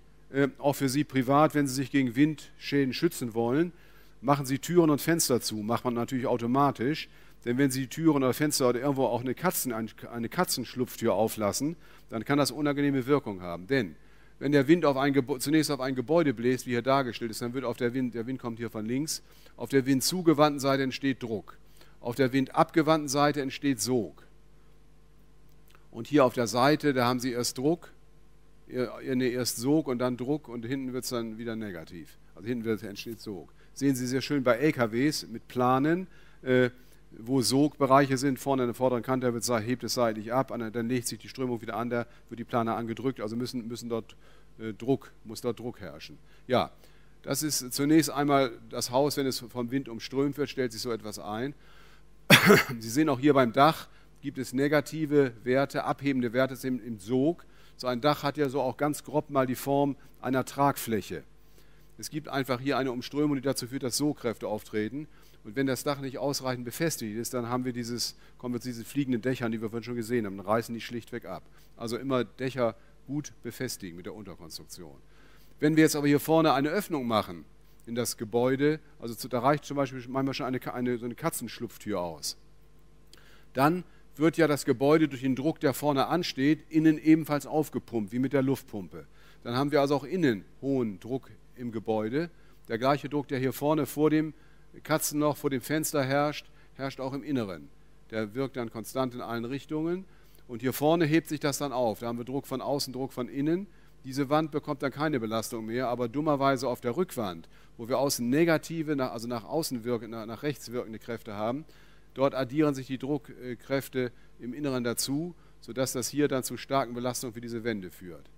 auch für Sie privat, wenn Sie sich gegen Windschäden schützen wollen, machen Sie Türen und Fenster zu. Macht man natürlich automatisch. Denn wenn Sie die Türen oder Fenster oder irgendwo auch eine, Katzen, eine Katzenschlupftür auflassen, dann kann das unangenehme Wirkung haben. Denn wenn der Wind auf ein Gebäude, zunächst auf ein Gebäude bläst, wie hier dargestellt ist, dann wird auf der Wind, der Wind kommt hier von links, auf der windzugewandten Seite entsteht Druck. Auf der windabgewandten Seite entsteht Sog. Und hier auf der Seite, da haben Sie erst Druck, nee, erst Sog und dann Druck und hinten wird es dann wieder negativ. Also hinten wird, entsteht Sog. Sehen Sie sehr schön bei L K Ws mit Planen, äh, wo Sogbereiche sind, vorne an der vorderen Kante wird, hebt es seitlich ab, dann legt sich die Strömung wieder an, da wird die Plane angedrückt, also müssen, müssen dort, äh, Druck, muss dort Druck herrschen. Ja, das ist zunächst einmal das Haus, wenn es vom Wind umströmt wird, stellt sich so etwas ein. Sie sehen auch hier beim Dach, gibt es negative Werte, abhebende Werte im, im Sog. So ein Dach hat ja so auch ganz grob mal die Form einer Tragfläche. Es gibt einfach hier eine Umströmung, die dazu führt, dass Sogkräfte auftreten. Und wenn das Dach nicht ausreichend befestigt ist, dann haben wir dieses, kommen wir zu diesen fliegenden Dächern, die wir vorhin schon gesehen haben, dann reißen die schlichtweg ab. Also immer Dächer gut befestigen mit der Unterkonstruktion. Wenn wir jetzt aber hier vorne eine Öffnung machen in das Gebäude, also zu, da reicht zum Beispiel manchmal schon eine, eine, so eine Katzenschlupftür aus, dann wird ja das Gebäude durch den Druck, der vorne ansteht, innen ebenfalls aufgepumpt, wie mit der Luftpumpe. Dann haben wir also auch innen hohen Druck im Gebäude. Der gleiche Druck, der hier vorne vor dem Katzenloch, vor dem Fenster herrscht, herrscht auch im Inneren. Der wirkt dann konstant in allen Richtungen. Und hier vorne hebt sich das dann auf. Da haben wir Druck von außen, Druck von innen. Diese Wand bekommt dann keine Belastung mehr, aber dummerweise auf der Rückwand, wo wir außen negative, also nach außen wirkende, nach rechts wirkende Kräfte haben, dort addieren sich die Druckkräfte im Inneren dazu, sodass das hier dann zu starken Belastungen für diese Wände führt.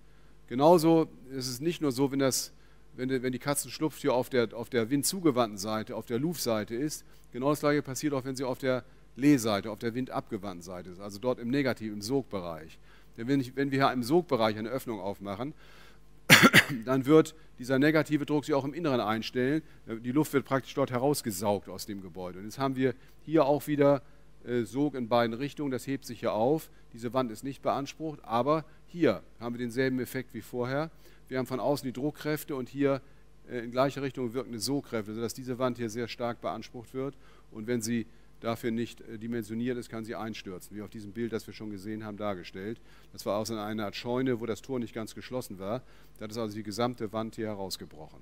Genauso ist es nicht nur so, wenn, das, wenn die Katzenschlupftür auf der, auf der windzugewandten Seite, auf der Luftseite ist, genau das gleiche passiert auch, wenn sie auf der Lehseite, auf der windabgewandten Seite ist, also dort im Negativen, im Sogbereich. Denn wenn, ich, wenn wir hier im Sogbereich eine Öffnung aufmachen, dann wird dieser negative Druck sich auch im Inneren einstellen. Die Luft wird praktisch dort herausgesaugt aus dem Gebäude. Und jetzt haben wir hier auch wieder äh, Sog in beiden Richtungen. Das hebt sich hier auf. Diese Wand ist nicht beansprucht. Aber hier haben wir denselben Effekt wie vorher. Wir haben von außen die Druckkräfte und hier äh, in gleicher Richtung wirkende Sogkräfte, sodass diese Wand hier sehr stark beansprucht wird. Und wenn sie dafür nicht äh, dimensioniert ist, kann sie einstürzen, wie auf diesem Bild, das wir schon gesehen haben, dargestellt. Das war aus einer Art Scheune, wo das Tor nicht ganz geschlossen war. Da ist also die gesamte Wand hier herausgebrochen.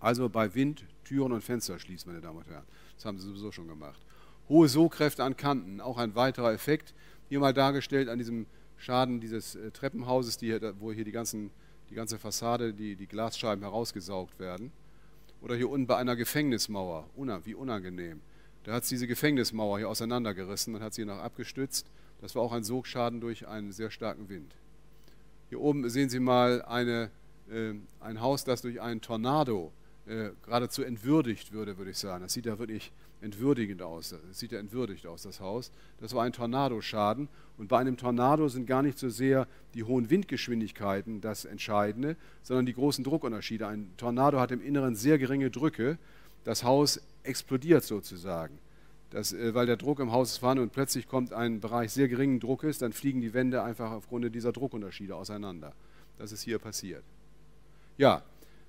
Also bei Wind Türen und Fenster schließen, meine Damen und Herren. Das haben sie sowieso schon gemacht. Hohe Sogkräfte an Kanten, auch ein weiterer Effekt. Hier mal dargestellt an diesem Schaden dieses äh, Treppenhauses, die, wo hier die, ganzen, die ganze Fassade, die, die Glasscheiben herausgesaugt werden. Oder hier unten bei einer Gefängnismauer, Una, wie unangenehm. Da hat es diese Gefängnismauer hier auseinandergerissen und hat sie noch abgestützt. Das war auch ein Sogschaden durch einen sehr starken Wind. Hier oben sehen Sie mal eine, äh, ein Haus, das durch einen Tornado äh, geradezu entwürdigt würde, würde ich sagen. Das sieht ja wirklich entwürdigend aus. Das sieht ja entwürdigt aus, das Haus. Das war ein Tornadoschaden. Und bei einem Tornado sind gar nicht so sehr die hohen Windgeschwindigkeiten das Entscheidende, sondern die großen Druckunterschiede. Ein Tornado hat im Inneren sehr geringe Drücke. Das Haus explodiert sozusagen, das, äh, weil der Druck im Haus ist vorhanden und plötzlich kommt ein Bereich sehr geringen Druckes, dann fliegen die Wände einfach aufgrund dieser Druckunterschiede auseinander. Das ist hier passiert. Ja,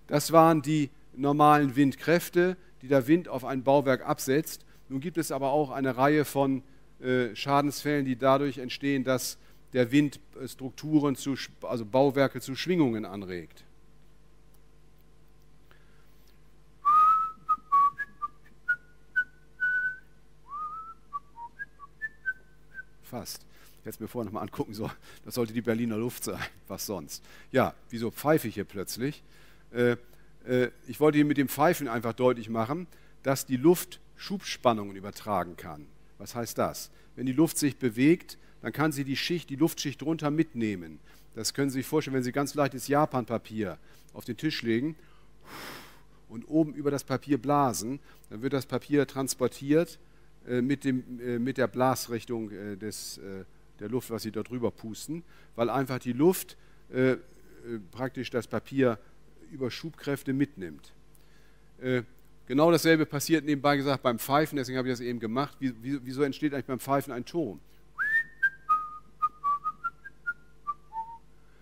das waren die normalen Windkräfte, die der Wind auf ein Bauwerk absetzt. Nun gibt es aber auch eine Reihe von äh, Schadensfällen, die dadurch entstehen, dass der Wind äh, Strukturen, zu, also Bauwerke zu Schwingungen anregt. Fast. Ich hätte es mir vorher nochmal angucken sollen. Das sollte die Berliner Luft sein. Was sonst? Ja, wieso pfeife ich hier plötzlich? Äh, äh, ich wollte hier mit dem Pfeifen einfach deutlich machen, dass die Luft Schubspannungen übertragen kann. Was heißt das? Wenn die Luft sich bewegt, dann kann sie die Schicht, die Luftschicht drunter mitnehmen. Das können Sie sich vorstellen, wenn Sie ganz leichtes Japanpapier auf den Tisch legen und oben über das Papier blasen, dann wird das Papier transportiert äh, mit, dem, äh, mit der Blasrichtung äh, des, äh, der Luft, was sie da drüber pusten, weil einfach die Luft äh, praktisch das Papier über Schubkräfte mitnimmt. Äh, genau dasselbe passiert nebenbei gesagt beim Pfeifen, deswegen habe ich das eben gemacht. Wie, wie, wieso entsteht eigentlich beim Pfeifen ein Ton?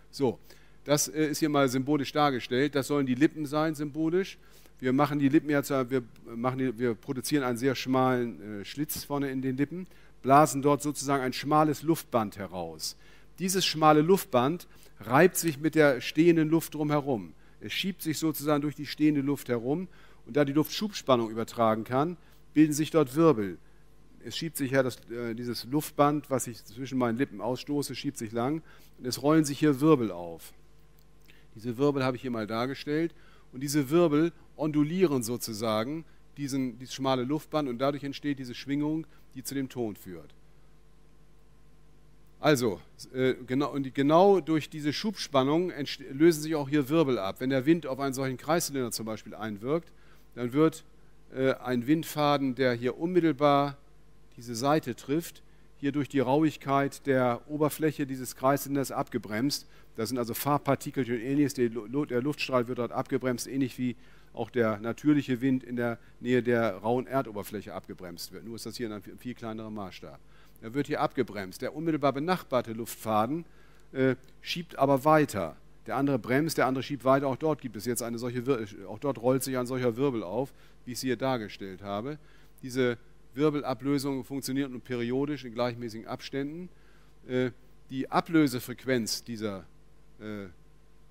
So, das äh, ist hier mal symbolisch dargestellt. Das sollen die Lippen sein, symbolisch. Wir machen die Lippen jetzt, wir, machen die, wir produzieren einen sehr schmalen äh, Schlitz vorne in den Lippen, blasen dort sozusagen ein schmales Luftband heraus. Dieses schmale Luftband reibt sich mit der stehenden Luft drumherum. Es schiebt sich sozusagen durch die stehende Luft herum, und da die Luft Schubspannung übertragen kann, bilden sich dort Wirbel. Es schiebt sich ja das, äh, dieses Luftband, was ich zwischen meinen Lippen ausstoße, schiebt sich lang, und es rollen sich hier Wirbel auf. Diese Wirbel habe ich hier mal dargestellt, und diese Wirbel ondulieren sozusagen diesen, dieses schmale Luftband, und dadurch entsteht diese Schwingung, die zu dem Ton führt. Also, äh, genau, und die, genau durch diese Schubspannung lösen sich auch hier Wirbel ab. Wenn der Wind auf einen solchen Kreiszylinder zum Beispiel einwirkt, dann wird äh, ein Windfaden, der hier unmittelbar diese Seite trifft, hier durch die Rauigkeit der Oberfläche dieses Kreissylinders abgebremst. Das sind also Farbpartikel und Ähnliches. Der Luftstrahl wird dort abgebremst, ähnlich wie auch der natürliche Wind in der Nähe der rauen Erdoberfläche abgebremst wird. Nur ist das hier in einem viel kleineren Maßstab. Er wird hier abgebremst. Der unmittelbar benachbarte Luftfaden äh, schiebt aber weiter. Der andere bremst, der andere schiebt weiter. Auch dort gibt es jetzt eine solche Wir auch dort rollt sich ein solcher Wirbel auf, wie ich sie hier dargestellt habe. Diese Wirbelablösung funktioniert nun periodisch in gleichmäßigen Abständen. Äh, die Ablösefrequenz dieser äh,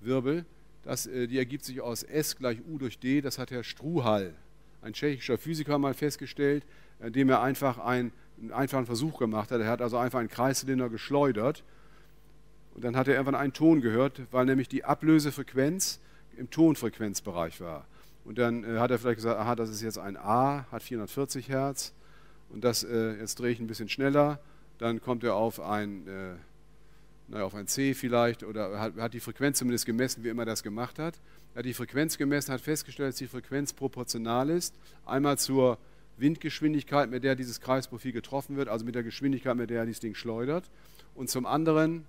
Wirbel, das, äh, die ergibt sich aus S gleich U durch D. Das hat Herr Struhal, ein tschechischer Physiker, mal festgestellt, indem er einfach ein einen einfachen Versuch gemacht hat. Er hat also einfach einen Kreiszylinder geschleudert, und dann hat er irgendwann einen Ton gehört, weil nämlich die Ablösefrequenz im Tonfrequenzbereich war. Und dann äh, hat er vielleicht gesagt, aha, das ist jetzt ein A, hat vierhundertvierzig Hertz, und das, äh, jetzt drehe ich ein bisschen schneller, dann kommt er auf ein, äh, naja, auf ein C vielleicht, oder hat, hat die Frequenz zumindest gemessen, wie immer das gemacht hat. Er hat die Frequenz gemessen, hat festgestellt, dass die Frequenz proportional ist, einmal zur Windgeschwindigkeit, mit der dieses Kreisprofil getroffen wird, also mit der Geschwindigkeit, mit der er dieses Ding schleudert, und zum anderen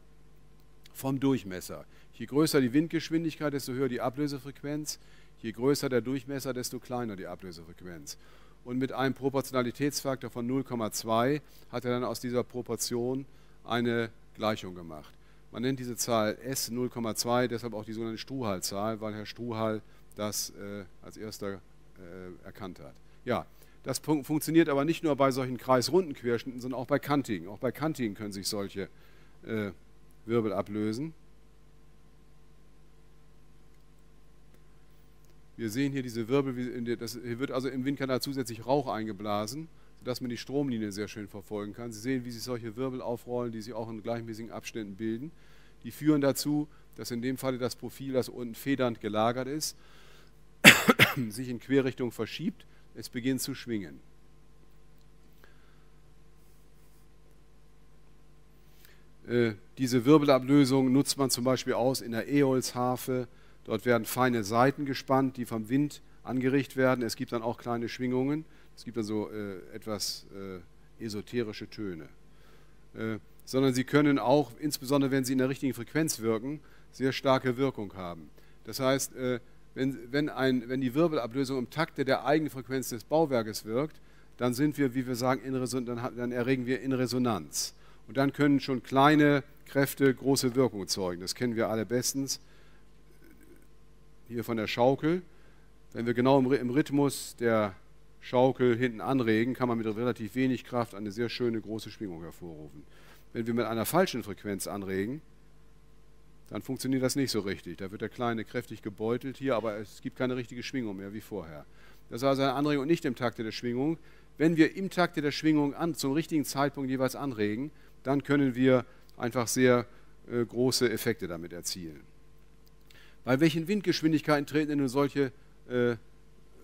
vom Durchmesser. Je größer die Windgeschwindigkeit, desto höher die Ablösefrequenz, je größer der Durchmesser, desto kleiner die Ablösefrequenz. Und mit einem Proportionalitätsfaktor von null Komma zwei hat er dann aus dieser Proportion eine Gleichung gemacht. Man nennt diese Zahl S null Komma zwei, deshalb auch die sogenannte Struhal-Zahl, weil Herr Struhal das äh, als erster äh, erkannt hat. Ja. Das funktioniert aber nicht nur bei solchen kreisrunden Querschnitten, sondern auch bei kantigen. Auch bei kantigen können sich solche äh, Wirbel ablösen. Wir sehen hier diese Wirbel, das, hier wird also im Windkanal zusätzlich Rauch eingeblasen, sodass man die Stromlinie sehr schön verfolgen kann. Sie sehen, wie sich solche Wirbel aufrollen, die sich auch in gleichmäßigen Abständen bilden. Die führen dazu, dass in dem Falle das Profil, das unten federnd gelagert ist, sich in Querrichtung verschiebt. Es beginnt zu schwingen. Äh, diese Wirbelablösung nutzt man zum Beispiel aus in der Äolsharfe. Dort werden feine Saiten gespannt, die vom Wind angerichtet werden. Es gibt dann auch kleine Schwingungen. Es gibt dann so äh, etwas äh, esoterische Töne. Äh, sondern sie können auch, insbesondere wenn sie in der richtigen Frequenz wirken, sehr starke Wirkung haben. Das heißt, äh, Wenn, wenn, ein, wenn die Wirbelablösung im Takte der Eigenfrequenz des Bauwerkes wirkt, dann sind wir, wie wir sagen, in Resonanz, dann erregen wir in Resonanz. Und dann können schon kleine Kräfte große Wirkung erzeugen. Das kennen wir alle bestens. Hier von der Schaukel. Wenn wir genau im, im Rhythmus der Schaukel hinten anregen, kann man mit relativ wenig Kraft eine sehr schöne große Schwingung hervorrufen. Wenn wir mit einer falschen Frequenz anregen, dann funktioniert das nicht so richtig. Da wird der Kleine kräftig gebeutelt hier, aber es gibt keine richtige Schwingung mehr wie vorher. Das ist also eine Anregung nicht im Takte der Schwingung. Wenn wir im Takte der Schwingung an, zum richtigen Zeitpunkt jeweils anregen, dann können wir einfach sehr äh, große Effekte damit erzielen. Bei welchen Windgeschwindigkeiten treten denn solche äh,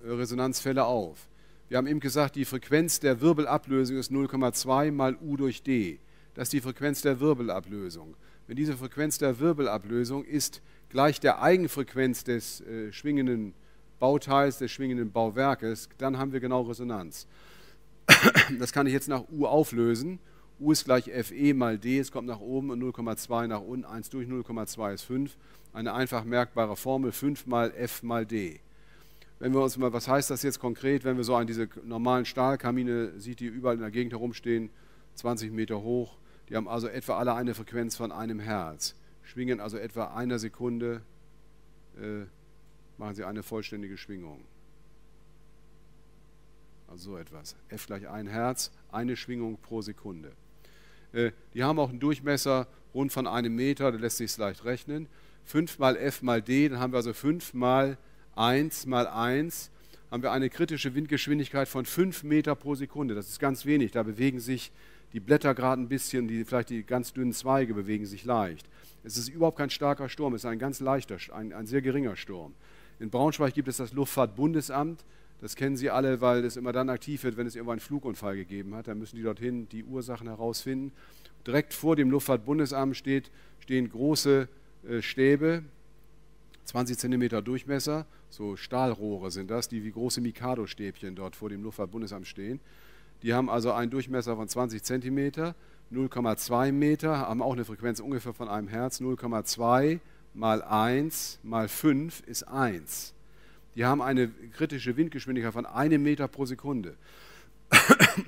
Resonanzfälle auf? Wir haben eben gesagt, die Frequenz der Wirbelablösung ist null Komma zwei mal U durch D. Das ist die Frequenz der Wirbelablösung. Wenn diese Frequenz der Wirbelablösung ist gleich der Eigenfrequenz des äh, schwingenden Bauteils, des schwingenden Bauwerkes, dann haben wir genau Resonanz. Das kann ich jetzt nach U auflösen. U ist gleich Fe mal D, es kommt nach oben und null Komma zwei nach unten, eins durch null Komma zwei ist fünf. Eine einfach merkbare Formel, fünf mal F mal D. Wenn wir uns mal, was heißt das jetzt konkret, wenn wir so an diese normalen Stahlkamine, sieht die überall in der Gegend herumstehen, zwanzig Meter hoch, die haben also etwa alle eine Frequenz von einem Hertz, schwingen also etwa einer Sekunde, äh, machen sie eine vollständige Schwingung. Also so etwas, F gleich ein Hertz, eine Schwingung pro Sekunde. Äh, die haben auch einen Durchmesser rund von einem Meter, da lässt sich es leicht rechnen, fünf mal F mal D, dann haben wir also fünf mal eins mal eins, haben wir eine kritische Windgeschwindigkeit von fünf Meter pro Sekunde. Das ist ganz wenig, da bewegen sich die Blätter gerade ein bisschen, die, vielleicht die ganz dünnen Zweige bewegen sich leicht. Es ist überhaupt kein starker Sturm, es ist ein ganz leichter, ein, ein sehr geringer Sturm. In Braunschweig gibt es das Luftfahrtbundesamt, das kennen Sie alle, weil es immer dann aktiv wird, wenn es irgendwo einen Flugunfall gegeben hat. Dann müssen die dorthin die Ursachen herausfinden. Direkt vor dem Luftfahrtbundesamt steht, stehen große äh, Stäbe, zwanzig Zentimeter Durchmesser, so Stahlrohre sind das, die wie große Mikado-Stäbchen dort vor dem Luftfahrtbundesamt stehen. Die haben also einen Durchmesser von zwanzig Zentimeter, null Komma zwei Meter, haben auch eine Frequenz ungefähr von einem Hertz, null Komma zwei mal eins mal fünf ist eins. Die haben eine kritische Windgeschwindigkeit von einem Meter pro Sekunde.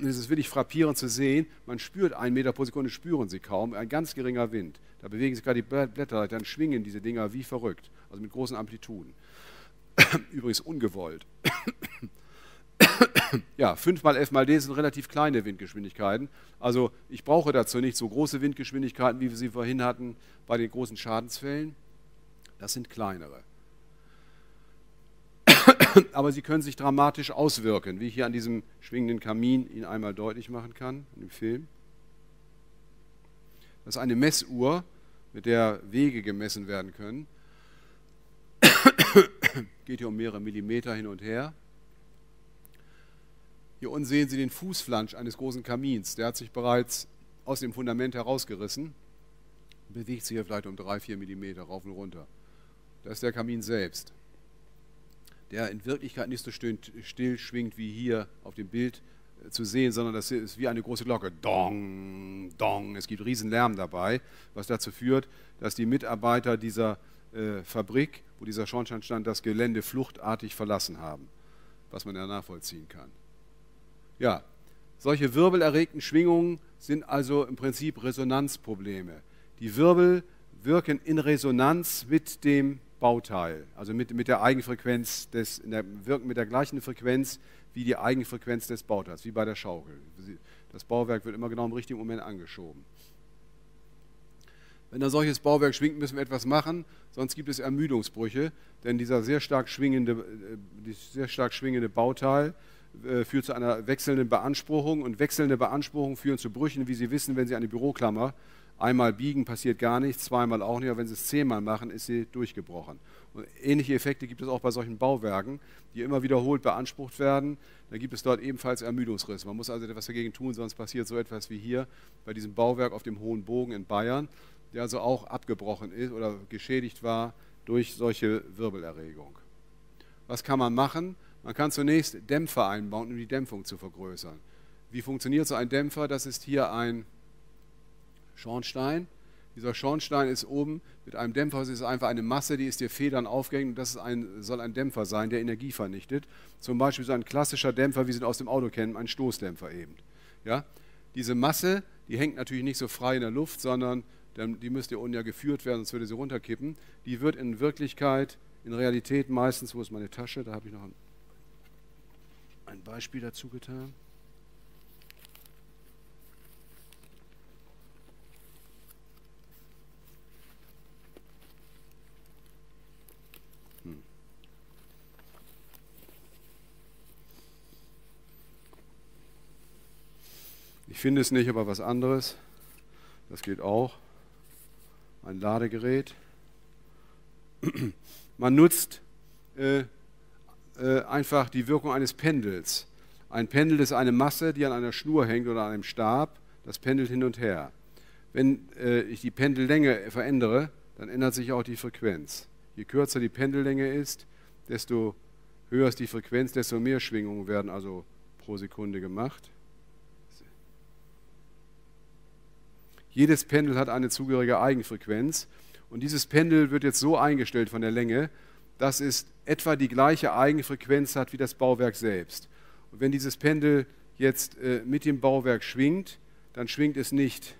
Es ist wirklich frappierend zu sehen, man spürt einen Meter pro Sekunde, spüren sie kaum, ein ganz geringer Wind. Da bewegen sich gerade die Blätter, dann schwingen diese Dinger wie verrückt, also mit großen Amplituden. Übrigens ungewollt. Ja, fünf mal F mal D sind relativ kleine Windgeschwindigkeiten. Also ich brauche dazu nicht so große Windgeschwindigkeiten, wie wir sie vorhin hatten bei den großen Schadensfällen. Das sind kleinere. Aber sie können sich dramatisch auswirken, wie ich hier an diesem schwingenden Kamin Ihnen einmal deutlich machen kann, im Film. Das ist eine Messuhr, mit der Wege gemessen werden können. Geht hier um mehrere Millimeter hin und her. Hier unten sehen Sie den Fußflansch eines großen Kamins. Der hat sich bereits aus dem Fundament herausgerissen. Bewegt sich hier vielleicht um drei, vier Millimeter rauf und runter. Das ist der Kamin selbst, der in Wirklichkeit nicht so still schwingt, wie hier auf dem Bild zu sehen, sondern das ist wie eine große Glocke. Dong, dong. Es gibt riesen Lärm dabei, was dazu führt, dass die Mitarbeiter dieser äh, Fabrik, wo dieser Schornstein stand, das Gelände fluchtartig verlassen haben, was man ja nachvollziehen kann. Ja, solche wirbelerregten Schwingungen sind also im Prinzip Resonanzprobleme. Die Wirbel wirken in Resonanz mit dem Bauteil, also mit, mit der Eigenfrequenz, des, in der, wirken mit der gleichen Frequenz wie die Eigenfrequenz des Bauteils, wie bei der Schaukel. Das Bauwerk wird immer genau im richtigen Moment angeschoben. Wenn ein solches Bauwerk schwingt, müssen wir etwas machen, sonst gibt es Ermüdungsbrüche, denn dieser sehr stark schwingende, sehr stark schwingende Bauteil äh, führt zu einer wechselnden Beanspruchung und wechselnde Beanspruchungen führen zu Brüchen, wie Sie wissen, wenn Sie eine Büroklammer einmal biegen, passiert gar nichts, zweimal auch nicht, aber wenn Sie es zehnmal machen, ist sie durchgebrochen. Und ähnliche Effekte gibt es auch bei solchen Bauwerken, die immer wiederholt beansprucht werden. Da gibt es dort ebenfalls Ermüdungsriss. Man muss also etwas dagegen tun, sonst passiert so etwas wie hier bei diesem Bauwerk auf dem Hohen Bogen in Bayern, der also auch abgebrochen ist oder geschädigt war durch solche Wirbelerregung. Was kann man machen? Man kann zunächst Dämpfer einbauen, um die Dämpfung zu vergrößern. Wie funktioniert so ein Dämpfer? Das ist hier ein Schornstein. Dieser Schornstein ist oben mit einem Dämpfer, es ist einfach eine Masse, die ist dir Federn aufgehängt und das ist ein, soll ein Dämpfer sein, der Energie vernichtet. Zum Beispiel so ein klassischer Dämpfer, wie Sie ihn aus dem Auto kennen, ein Stoßdämpfer eben. Ja? Diese Masse, die hängt natürlich nicht so frei in der Luft, sondern die müsste unten ja geführt werden, sonst würde sie runterkippen. Die wird in Wirklichkeit, in Realität meistens, wo ist meine Tasche, da habe ich noch ein, ein Beispiel dazu getan. Ich finde es nicht, aber was anderes. Das geht auch. Ein Ladegerät. Man nutzt äh, äh, einfach die Wirkung eines Pendels. Ein Pendel ist eine Masse, die an einer Schnur hängt oder an einem Stab. Das pendelt hin und her. Wenn äh, ich die Pendellänge verändere, dann ändert sich auch die Frequenz. Je kürzer die Pendellänge ist, desto höher ist die Frequenz, desto mehr Schwingungen werden also pro Sekunde gemacht. Jedes Pendel hat eine zugehörige Eigenfrequenz. Und dieses Pendel wird jetzt so eingestellt von der Länge, dass es etwa die gleiche Eigenfrequenz hat wie das Bauwerk selbst. Und wenn dieses Pendel jetzt äh, mit dem Bauwerk schwingt, dann schwingt es nicht,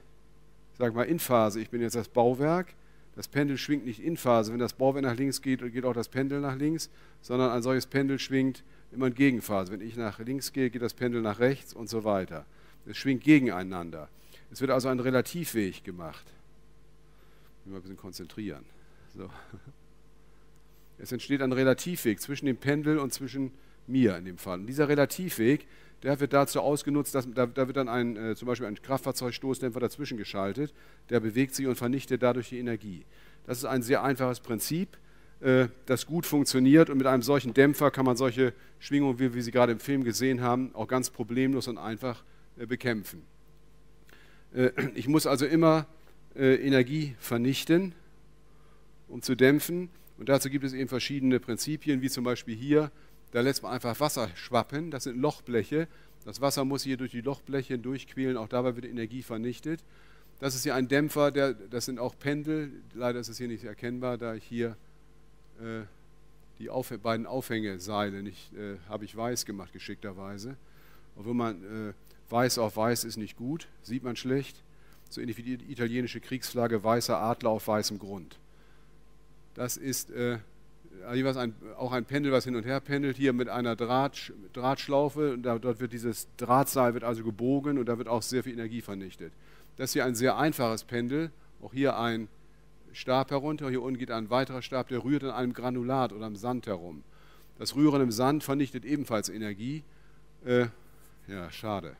sag mal, in Phase. Ich bin jetzt das Bauwerk. Das Pendel schwingt nicht in Phase. Wenn das Bauwerk nach links geht, geht auch das Pendel nach links, sondern ein solches Pendel schwingt immer in Gegenphase. Wenn ich nach links gehe, geht das Pendel nach rechts und so weiter. Es schwingt gegeneinander. Es wird also ein Relativweg gemacht. Ich muss mal ein bisschen konzentrieren. So. Es entsteht ein Relativweg zwischen dem Pendel und zwischen mir in dem Fall. Und dieser Relativweg, der wird dazu ausgenutzt, dass da, da wird dann ein, äh, zum Beispiel ein Kraftfahrzeugstoßdämpfer dazwischen geschaltet, der bewegt sich und vernichtet dadurch die Energie. Das ist ein sehr einfaches Prinzip, äh, das gut funktioniert, und mit einem solchen Dämpfer kann man solche Schwingungen, wie wir sie gerade im Film gesehen haben, auch ganz problemlos und einfach äh, bekämpfen. Äh, ich muss also immer äh, Energie vernichten, um zu dämpfen. Und dazu gibt es eben verschiedene Prinzipien, wie zum Beispiel hier, da lässt man einfach Wasser schwappen, das sind Lochbleche. Das Wasser muss hier durch die Lochbleche hindurchquälen, auch dabei wird Energie vernichtet. Das ist hier ein Dämpfer, der, das sind auch Pendel, leider ist es hier nicht erkennbar, da ich hier äh, die Auf beiden Aufhängeseile nicht, äh, habe ich weiß gemacht, geschickterweise. Obwohl man äh, weiß auf weiß ist nicht gut, sieht man schlecht. So ähnlich wie die italienische Kriegsflagge, weißer Adler auf weißem Grund. Das ist äh, jeweils ein, auch ein Pendel, was hin und her pendelt, hier mit einer Draht, Drahtschlaufe. Und da, dort wird dieses Drahtseil wird also gebogen, und da wird auch sehr viel Energie vernichtet. Das ist hier ein sehr einfaches Pendel. Auch hier ein Stab herunter, hier unten geht ein weiterer Stab, der rührt an einem Granulat oder am Sand herum. Das Rühren im Sand vernichtet ebenfalls Energie. Äh, ja, schade.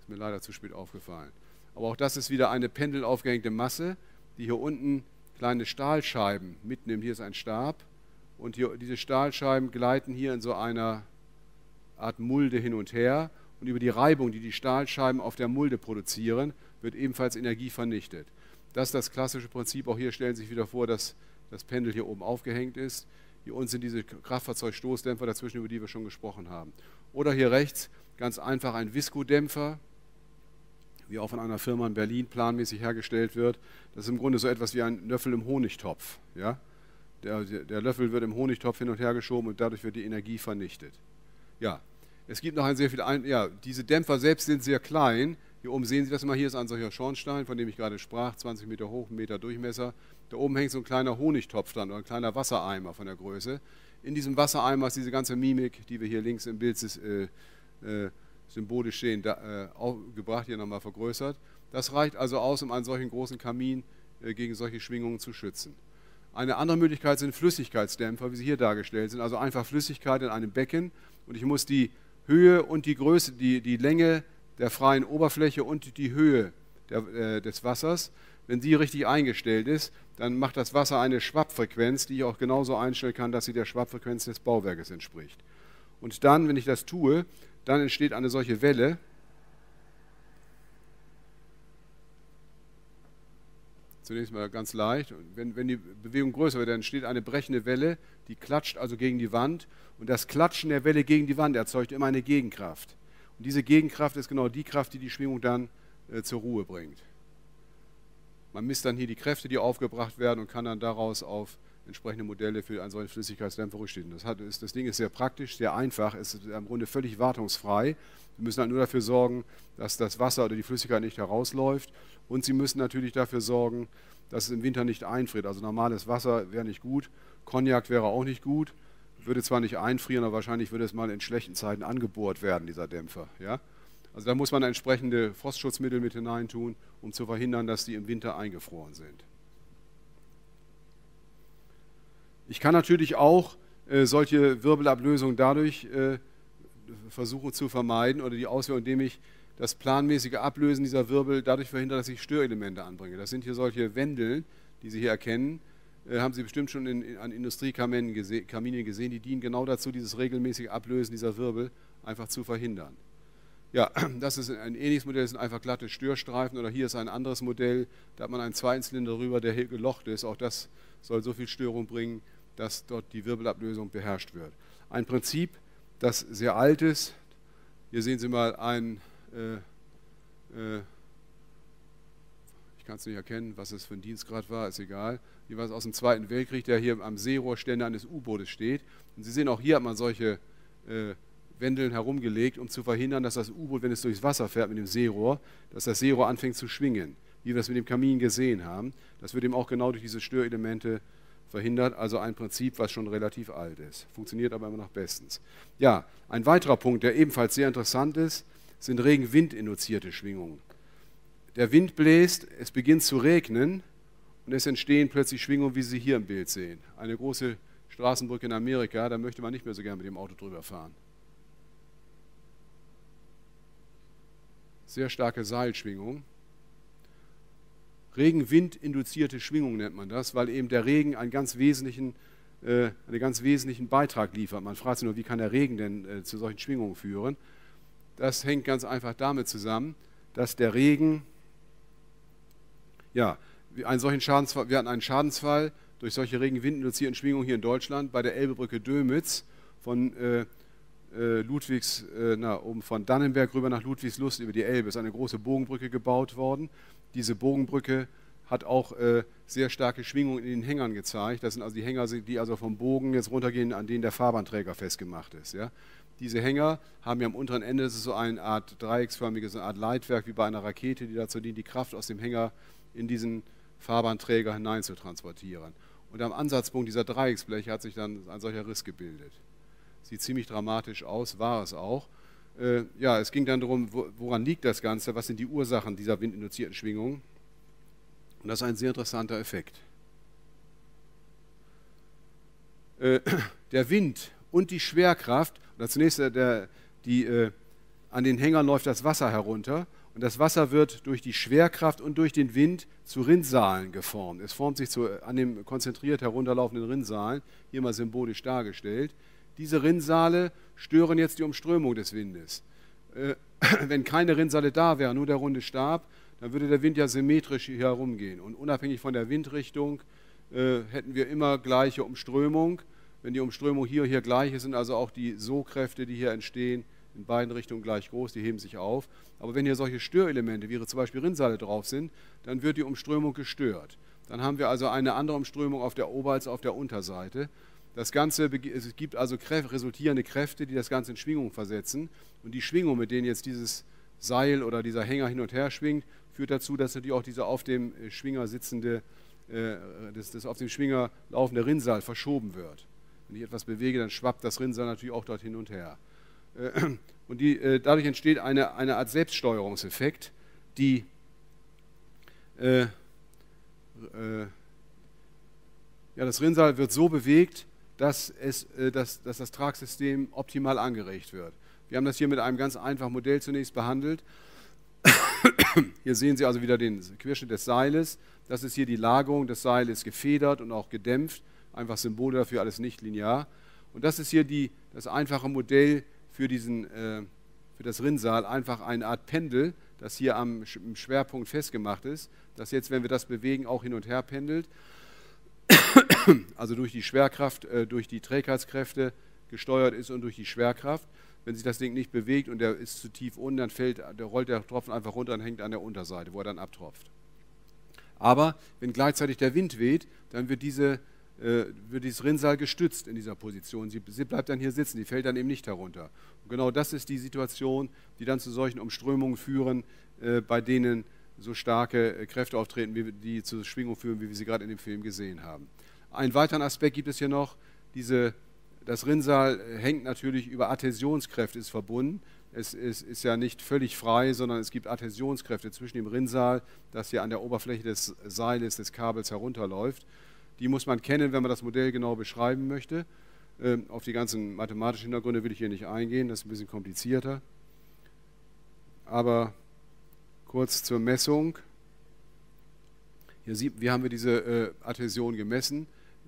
Ist mir leider zu spät aufgefallen. Aber auch das ist wieder eine pendelaufgehängte Masse, die hier unten kleine Stahlscheiben mitnehmen. Hier ist ein Stab, und hier, diese Stahlscheiben gleiten hier in so einer Art Mulde hin und her, und über die Reibung, die die Stahlscheiben auf der Mulde produzieren, wird ebenfalls Energie vernichtet. Das ist das klassische Prinzip. Auch hier stellen Sie sich wieder vor, dass das Pendel hier oben aufgehängt ist. Hier unten sind diese Kraftfahrzeugstoßdämpfer dazwischen, über die wir schon gesprochen haben. Oder hier rechts ganz einfach ein Viskodämpfer, wie auch von einer Firma in Berlin planmäßig hergestellt wird. Das ist im Grunde so etwas wie ein Löffel im Honigtopf. Ja? Der, der Löffel wird im Honigtopf hin und her geschoben, und dadurch wird die Energie vernichtet. Ja, es gibt noch ein sehr viel... Ein ja, diese Dämpfer selbst sind sehr klein. Hier oben sehen Sie das mal, hier ist ein solcher Schornstein, von dem ich gerade sprach, zwanzig Meter hoch, einen Meter Durchmesser. Da oben hängt so ein kleiner Honigtopf dran, oder ein kleiner Wassereimer von der Größe. In diesem Wassereimer ist diese ganze Mimik, die wir hier links im Bild sehen, äh, äh, symbolisch stehen, da, äh, aufgebracht, hier nochmal vergrößert. Das reicht also aus, um einen solchen großen Kamin äh, gegen solche Schwingungen zu schützen. Eine andere Möglichkeit sind Flüssigkeitsdämpfer, wie sie hier dargestellt sind, also einfach Flüssigkeit in einem Becken, und ich muss die Höhe und die Größe, die, die Länge der freien Oberfläche und die Höhe der, äh, des Wassers, wenn die richtig eingestellt ist, dann macht das Wasser eine Schwappfrequenz, die ich auch genauso einstellen kann, dass sie der Schwappfrequenz des Bauwerkes entspricht. Und dann, wenn ich das tue, dann entsteht eine solche Welle. Zunächst mal ganz leicht. Und wenn, wenn die Bewegung größer wird, dann entsteht eine brechende Welle, die klatscht also gegen die Wand. Und das Klatschen der Welle gegen die Wand erzeugt immer eine Gegenkraft. Und diese Gegenkraft ist genau die Kraft, die die Schwingung dann äh, zur Ruhe bringt. Man misst dann hier die Kräfte, die aufgebracht werden, und kann dann daraus auf entsprechende Modelle für einen solchen Flüssigkeitsdämpfer rückstehen. Das, hat, ist, das Ding ist sehr praktisch, sehr einfach, ist im Grunde völlig wartungsfrei. Sie müssen halt nur dafür sorgen, dass das Wasser oder die Flüssigkeit nicht herausläuft, und Sie müssen natürlich dafür sorgen, dass es im Winter nicht einfriert. Also normales Wasser wäre nicht gut, Cognac wäre auch nicht gut, würde zwar nicht einfrieren, aber wahrscheinlich würde es mal in schlechten Zeiten angebohrt werden, dieser Dämpfer. Ja? Also da muss man entsprechende Frostschutzmittel mit hineintun, um zu verhindern, dass die im Winter eingefroren sind. Ich kann natürlich auch äh, solche Wirbelablösungen dadurch äh, versuchen zu vermeiden, oder die Auswirkung, indem ich das planmäßige Ablösen dieser Wirbel dadurch verhindere, dass ich Störelemente anbringe. Das sind hier solche Wendeln, die Sie hier erkennen. Äh, haben Sie bestimmt schon in, in, an Industriekaminen gese Kaminen gesehen. Die dienen genau dazu, dieses regelmäßige Ablösen dieser Wirbel einfach zu verhindern. Ja, das ist ein ähnliches Modell, das sind einfach glatte Störstreifen. Oder hier ist ein anderes Modell, da hat man einen Zweizylinder drüber, der gelocht ist. Auch das soll so viel Störung bringen, dass dort die Wirbelablösung beherrscht wird. Ein Prinzip, das sehr alt ist. Hier sehen Sie mal ein äh, äh, ich kann es nicht erkennen, was es für ein Dienstgrad war, ist egal, jeweils aus dem Zweiten Weltkrieg, der hier am Seerohrständer eines U-Bootes steht. Und Sie sehen, auch hier hat man solche äh, Wendeln herumgelegt, um zu verhindern, dass das U-Boot, wenn es durchs Wasser fährt mit dem Seerohr, dass das Seerohr anfängt zu schwingen, wie wir das mit dem Kamin gesehen haben. Das wird eben auch genau durch diese Störelemente verhindert, also ein Prinzip, was schon relativ alt ist. Funktioniert aber immer noch bestens. Ja, ein weiterer Punkt, der ebenfalls sehr interessant ist, sind Regen-Wind-induzierte Schwingungen. Der Wind bläst, es beginnt zu regnen und es entstehen plötzlich Schwingungen, wie Sie hier im Bild sehen. Eine große Straßenbrücke in Amerika, da möchte man nicht mehr so gerne mit dem Auto drüber fahren. Sehr starke Seilschwingung. Regen-Wind-induzierte Schwingung nennt man das, weil eben der Regen einen ganz wesentlichen, äh, einen ganz wesentlichen Beitrag liefert. Man fragt sich nur, wie kann der Regen denn äh, zu solchen Schwingungen führen? Das hängt ganz einfach damit zusammen, dass der Regen, ja, einen solchen Schadensfall, wir hatten einen Schadensfall durch solche Regen-Wind-induzierten Schwingungen hier in Deutschland bei der Elbebrücke Dömitz von äh, Ludwigs, na, oben von Dannenberg rüber nach Ludwigslust über die Elbe. Ist eine große Bogenbrücke gebaut worden. Diese Bogenbrücke hat auch äh, sehr starke Schwingungen in den Hängern gezeigt. Das sind also die Hänger, die also vom Bogen jetzt runtergehen, an denen der Fahrbahnträger festgemacht ist. Ja. Diese Hänger haben ja am unteren Ende, das ist so eine Art dreiecksförmiges, so eine Art Leitwerk wie bei einer Rakete, die dazu dient, die Kraft aus dem Hänger in diesen Fahrbahnträger hinein zu transportieren. Und am Ansatzpunkt dieser Dreiecksbleche hat sich dann ein solcher Riss gebildet. Sieht ziemlich dramatisch aus, war es auch. Äh, ja, es ging dann darum, wo, woran liegt das Ganze, was sind die Ursachen dieser windinduzierten Schwingungen. Und das ist ein sehr interessanter Effekt. Äh, der Wind und die Schwerkraft, oder zunächst der, die, äh, an den Hängern läuft das Wasser herunter und das Wasser wird durch die Schwerkraft und durch den Wind zu Rinnsalen geformt. Es formt sich zu, an dem konzentriert herunterlaufenden Rinnsalen, hier mal symbolisch dargestellt. Diese Rinnsale stören jetzt die Umströmung des Windes. Äh, wenn keine Rinnsale da wäre, nur der runde Stab, dann würde der Wind ja symmetrisch hier herumgehen. Und unabhängig von der Windrichtung äh, hätten wir immer gleiche Umströmung. Wenn die Umströmung hier und hier gleich ist, sind also auch die Sogkräfte, die hier entstehen, in beiden Richtungen gleich groß, die heben sich auf. Aber wenn hier solche Störelemente, wie zum Beispiel Rinnsale drauf sind, dann wird die Umströmung gestört. Dann haben wir also eine andere Umströmung auf der Ober- als auf der Unterseite. Das Ganze, es gibt also Kräfte, resultierende Kräfte, die das Ganze in Schwingung versetzen. Und die Schwingung, mit denen jetzt dieses Seil oder dieser Hänger hin und her schwingt, führt dazu, dass natürlich auch diese auf dem Schwinger sitzende, äh, das, das auf dem Schwinger laufende Rinnsal verschoben wird. Wenn ich etwas bewege, dann schwappt das Rinnsal natürlich auch dort hin und her. Äh, und die, äh, dadurch entsteht eine, eine Art Selbststeuerungseffekt, die äh, äh, ja, das Rinnsal wird so bewegt, Dass, es, dass, dass das Tragsystem optimal angeregt wird. Wir haben das hier mit einem ganz einfachen Modell zunächst behandelt. Hier sehen Sie also wieder den Querschnitt des Seiles. Das ist hier die Lagerung. Das Seil ist gefedert und auch gedämpft. Einfach Symbole dafür, alles nicht linear. Und das ist hier die, das einfache Modell für, diesen, äh, für das Rinnsal. Einfach eine Art Pendel, das hier am im Schwerpunkt festgemacht ist. Das jetzt, wenn wir das bewegen, auch hin und her pendelt. Also durch die Schwerkraft, durch die Trägheitskräfte gesteuert ist und durch die Schwerkraft. Wenn sich das Ding nicht bewegt und der ist zu tief unten, dann fällt, der rollt der Tropfen einfach runter und hängt an der Unterseite, wo er dann abtropft. Aber wenn gleichzeitig der Wind weht, dann wird, diese, äh, wird dieses Rinnsal gestützt in dieser Position. Sie, sie bleibt dann hier sitzen, die fällt dann eben nicht herunter. Und genau das ist die Situation, die dann zu solchen Umströmungen führen, äh, bei denen so starke Kräfte auftreten, wie die zu Schwingung führen, wie wir sie gerade in dem Film gesehen haben. Einen weiteren Aspekt gibt es hier noch. Diese, das Rinnsal hängt natürlich über Adhäsionskräfte, ist verbunden. Es, es ist ja nicht völlig frei, sondern es gibt Adhäsionskräfte zwischen dem Rinnsal, das hier an der Oberfläche des Seiles, des Kabels herunterläuft. Die muss man kennen, wenn man das Modell genau beschreiben möchte. Auf die ganzen mathematischen Hintergründe will ich hier nicht eingehen, das ist ein bisschen komplizierter. Aber kurz zur Messung. Hier sieht, wir haben wir diese äh, Adhäsion gemessen.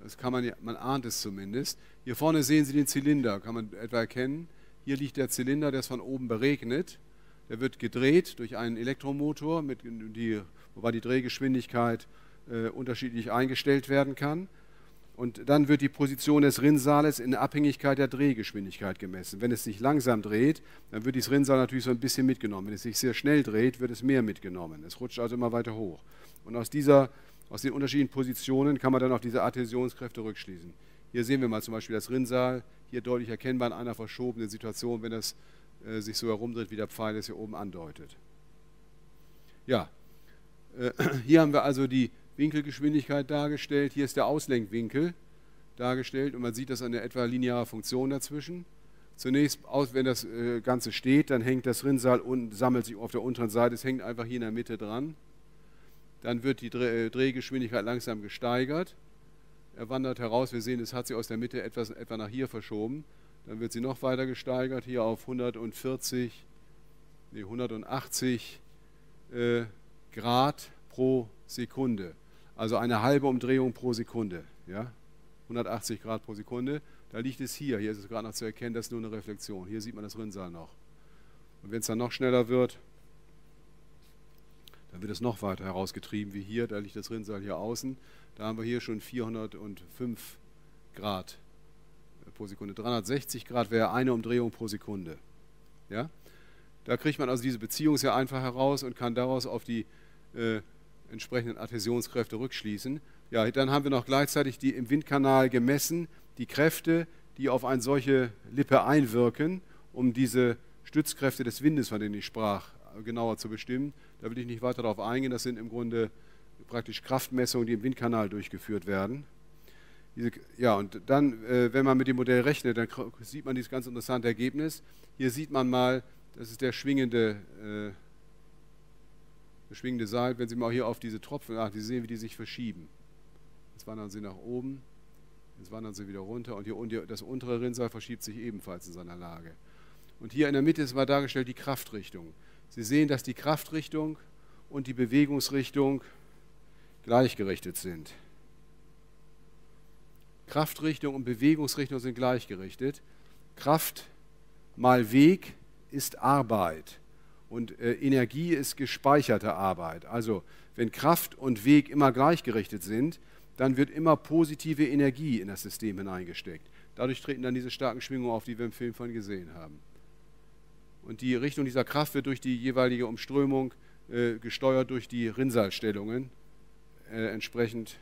Das kann man, man ahnt es zumindest. Hier vorne sehen Sie den Zylinder, kann man etwa erkennen. Hier liegt der Zylinder, der ist von oben beregnet. Der wird gedreht durch einen Elektromotor, mit, die, wobei die Drehgeschwindigkeit äh, unterschiedlich eingestellt werden kann. Und dann wird die Position des Rinnsales in Abhängigkeit der Drehgeschwindigkeit gemessen. Wenn es sich langsam dreht, dann wird dieses Rinnsal natürlich so ein bisschen mitgenommen. Wenn es sich sehr schnell dreht, wird es mehr mitgenommen. Es rutscht also immer weiter hoch. Und aus, dieser, aus den unterschiedlichen Positionen kann man dann auf diese Adhäsionskräfte rückschließen. Hier sehen wir mal zum Beispiel das Rinnsal, hier deutlich erkennbar in einer verschobenen Situation, wenn das äh, sich so herumdreht, wie der Pfeil es hier oben andeutet. Ja, äh, hier haben wir also die Winkelgeschwindigkeit dargestellt, hier ist der Auslenkwinkel dargestellt und man sieht das an der etwa linearen Funktion dazwischen. Zunächst, wenn das Ganze steht, dann hängt das Rinnsal und sammelt sich auf der unteren Seite, es hängt einfach hier in der Mitte dran. Dann wird die Drehgeschwindigkeit langsam gesteigert, er wandert heraus, wir sehen, es hat sich aus der Mitte etwas, etwa nach hier verschoben. Dann wird sie noch weiter gesteigert, hier auf hundertvierzig, nee, hundertachtzig äh, Grad pro Sekunde. Also eine halbe Umdrehung pro Sekunde, ja? hundertachtzig Grad pro Sekunde. Da liegt es hier, hier ist es gerade noch zu erkennen, das ist nur eine Reflexion. Hier sieht man das Rinnsal noch. Und wenn es dann noch schneller wird, dann wird es noch weiter herausgetrieben wie hier. Da liegt das Rinnsal hier außen. Da haben wir hier schon vierhundertfünf Grad pro Sekunde. dreihundertsechzig Grad wäre eine Umdrehung pro Sekunde. Ja? Da kriegt man also diese Beziehung sehr einfach heraus und kann daraus auf die äh, entsprechenden Adhäsionskräfte rückschließen. Ja, dann haben wir noch gleichzeitig die im Windkanal gemessen, die Kräfte, die auf eine solche Lippe einwirken, um diese Stützkräfte des Windes, von denen ich sprach, genauer zu bestimmen. Da will ich nicht weiter darauf eingehen, das sind im Grunde praktisch Kraftmessungen, die im Windkanal durchgeführt werden. Diese, ja, und dann, äh, wenn man mit dem Modell rechnet, dann sieht man dieses ganz interessante Ergebnis. Hier sieht man mal, das ist der schwingende äh, schwingende Seil, wenn Sie mal hier auf diese Tropfen achten, Sie sehen, wie die sich verschieben. Jetzt wandern sie nach oben, jetzt wandern sie wieder runter und hier das untere Rinnsal verschiebt sich ebenfalls in seiner Lage. Und hier in der Mitte ist mal dargestellt die Kraftrichtung. Sie sehen, dass die Kraftrichtung und die Bewegungsrichtung gleichgerichtet sind. Kraftrichtung und Bewegungsrichtung sind gleichgerichtet. Kraft mal Weg ist Arbeit. Und äh, Energie ist gespeicherte Arbeit. Also wenn Kraft und Weg immer gleichgerichtet sind, dann wird immer positive Energie in das System hineingesteckt. Dadurch treten dann diese starken Schwingungen auf, die wir im Film vorhin gesehen haben. Und die Richtung dieser Kraft wird durch die jeweilige Umströmung äh, gesteuert durch die Rinnsalstellungen äh, entsprechend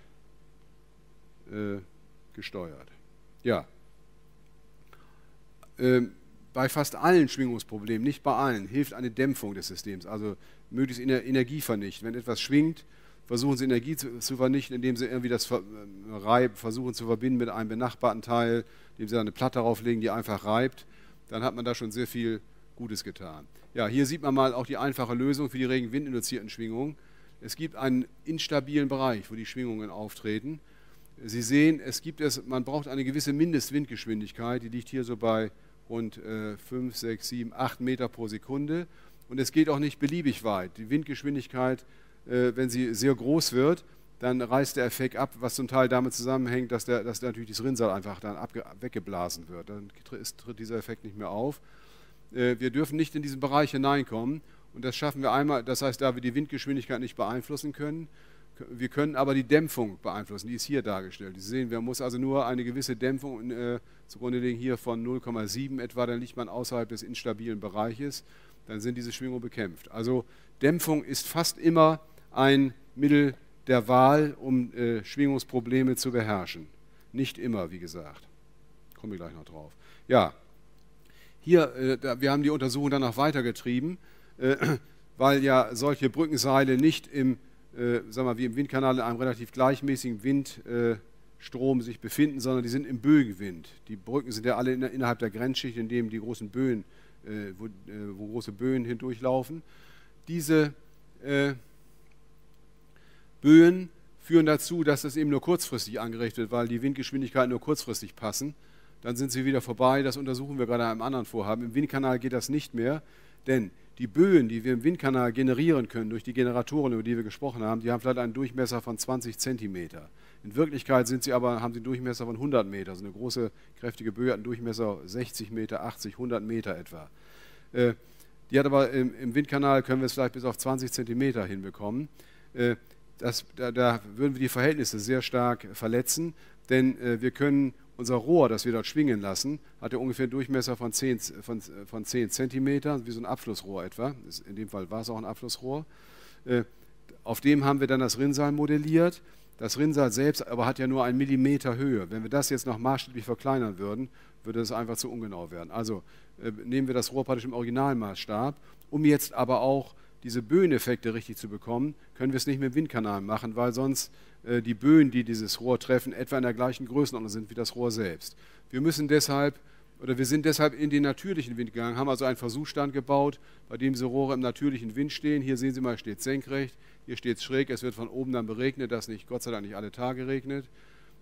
äh, gesteuert. Ja. Ähm, Bei fast allen Schwingungsproblemen, nicht bei allen, hilft eine Dämpfung des Systems, also möglichst Energie vernichten. Wenn etwas schwingt, versuchen Sie Energie zu, zu vernichten, indem Sie irgendwie das Reiben versuchen zu verbinden mit einem benachbarten Teil, indem Sie eine Platte drauflegen, die einfach reibt. Dann hat man da schon sehr viel Gutes getan. Ja, hier sieht man mal auch die einfache Lösung für die regen windinduzierten Schwingungen. Es gibt einen instabilen Bereich, wo die Schwingungen auftreten. Sie sehen, es gibt es, man braucht eine gewisse Mindestwindgeschwindigkeit, die liegt hier so bei und äh, fünf, sechs, sieben, acht Meter pro Sekunde. Und es geht auch nicht beliebig weit. Die Windgeschwindigkeit, äh, wenn sie sehr groß wird, dann reißt der Effekt ab, was zum Teil damit zusammenhängt, dass, der, dass natürlich das Rinnsal einfach dann weggeblasen wird. Dann tritt dieser Effekt nicht mehr auf. Äh, wir dürfen nicht in diesen Bereich hineinkommen. Und das schaffen wir einmal, das heißt, da wir die Windgeschwindigkeit nicht beeinflussen können, wir können aber die Dämpfung beeinflussen, die ist hier dargestellt. Sie sehen, man muss also nur eine gewisse Dämpfung äh, zugrunde legen, hier von null Komma sieben etwa, dann liegt man außerhalb des instabilen Bereiches, dann sind diese Schwingungen bekämpft. Also Dämpfung ist fast immer ein Mittel der Wahl, um äh, Schwingungsprobleme zu beherrschen. Nicht immer, wie gesagt. Komme ich gleich noch drauf. Ja, hier, äh, da, wir haben die Untersuchung danach weitergetrieben, äh, weil ja solche Brückenseile nicht im Äh, sag mal, wie im Windkanal in einem relativ gleichmäßigen Windstrom äh, sich befinden, sondern die sind im Bögenwind. Die Brücken sind ja alle in, innerhalb der Grenzschicht, in dem die großen Böen, äh, wo, äh, wo große Böen hindurchlaufen. Diese äh, Böen führen dazu, dass das eben nur kurzfristig angerechnet wird, weil die Windgeschwindigkeiten nur kurzfristig passen. Dann sind sie wieder vorbei, das untersuchen wir gerade an einem anderen Vorhaben. Im Windkanal geht das nicht mehr, denn die Böen, die wir im Windkanal generieren können, durch die Generatoren, über die wir gesprochen haben, die haben vielleicht einen Durchmesser von zwanzig Zentimeter. In Wirklichkeit sind sie aber, haben sie einen Durchmesser von hundert Meter. So eine große, kräftige Böe hat einen Durchmesser sechzig Meter, achtzig, hundert Meter etwa. Äh, die hat aber im, im Windkanal, können wir es vielleicht bis auf zwanzig Zentimeter hinbekommen. Äh, das, da, da würden wir die Verhältnisse sehr stark verletzen. Denn äh, wir können unser Rohr, das wir dort schwingen lassen, hat ja ungefähr einen Durchmesser von zehn Zentimeter, wie so ein Abflussrohr etwa. In dem Fall war es auch ein Abflussrohr. Äh, auf dem haben wir dann das Rinnsal modelliert. Das Rinnsal selbst aber hat ja nur einen Millimeter Höhe. Wenn wir das jetzt noch maßstäblich verkleinern würden, würde das einfach zu ungenau werden. Also äh, nehmen wir das Rohr praktisch im Originalmaßstab. Um jetzt aber auch diese Böeneffekte richtig zu bekommen, können wir es nicht mit dem Windkanal machen, weil sonst äh, die Böen, die dieses Rohr treffen, etwa in der gleichen Größenordnung sind wie das Rohr selbst. Wir müssen deshalb, oder wir sind deshalb in den natürlichen Wind gegangen, haben also einen Versuchsstand gebaut, bei dem diese Rohre im natürlichen Wind stehen. Hier sehen Sie mal, steht senkrecht, hier steht es schräg, es wird von oben dann beregnet, das nicht, Gott sei Dank nicht alle Tage regnet.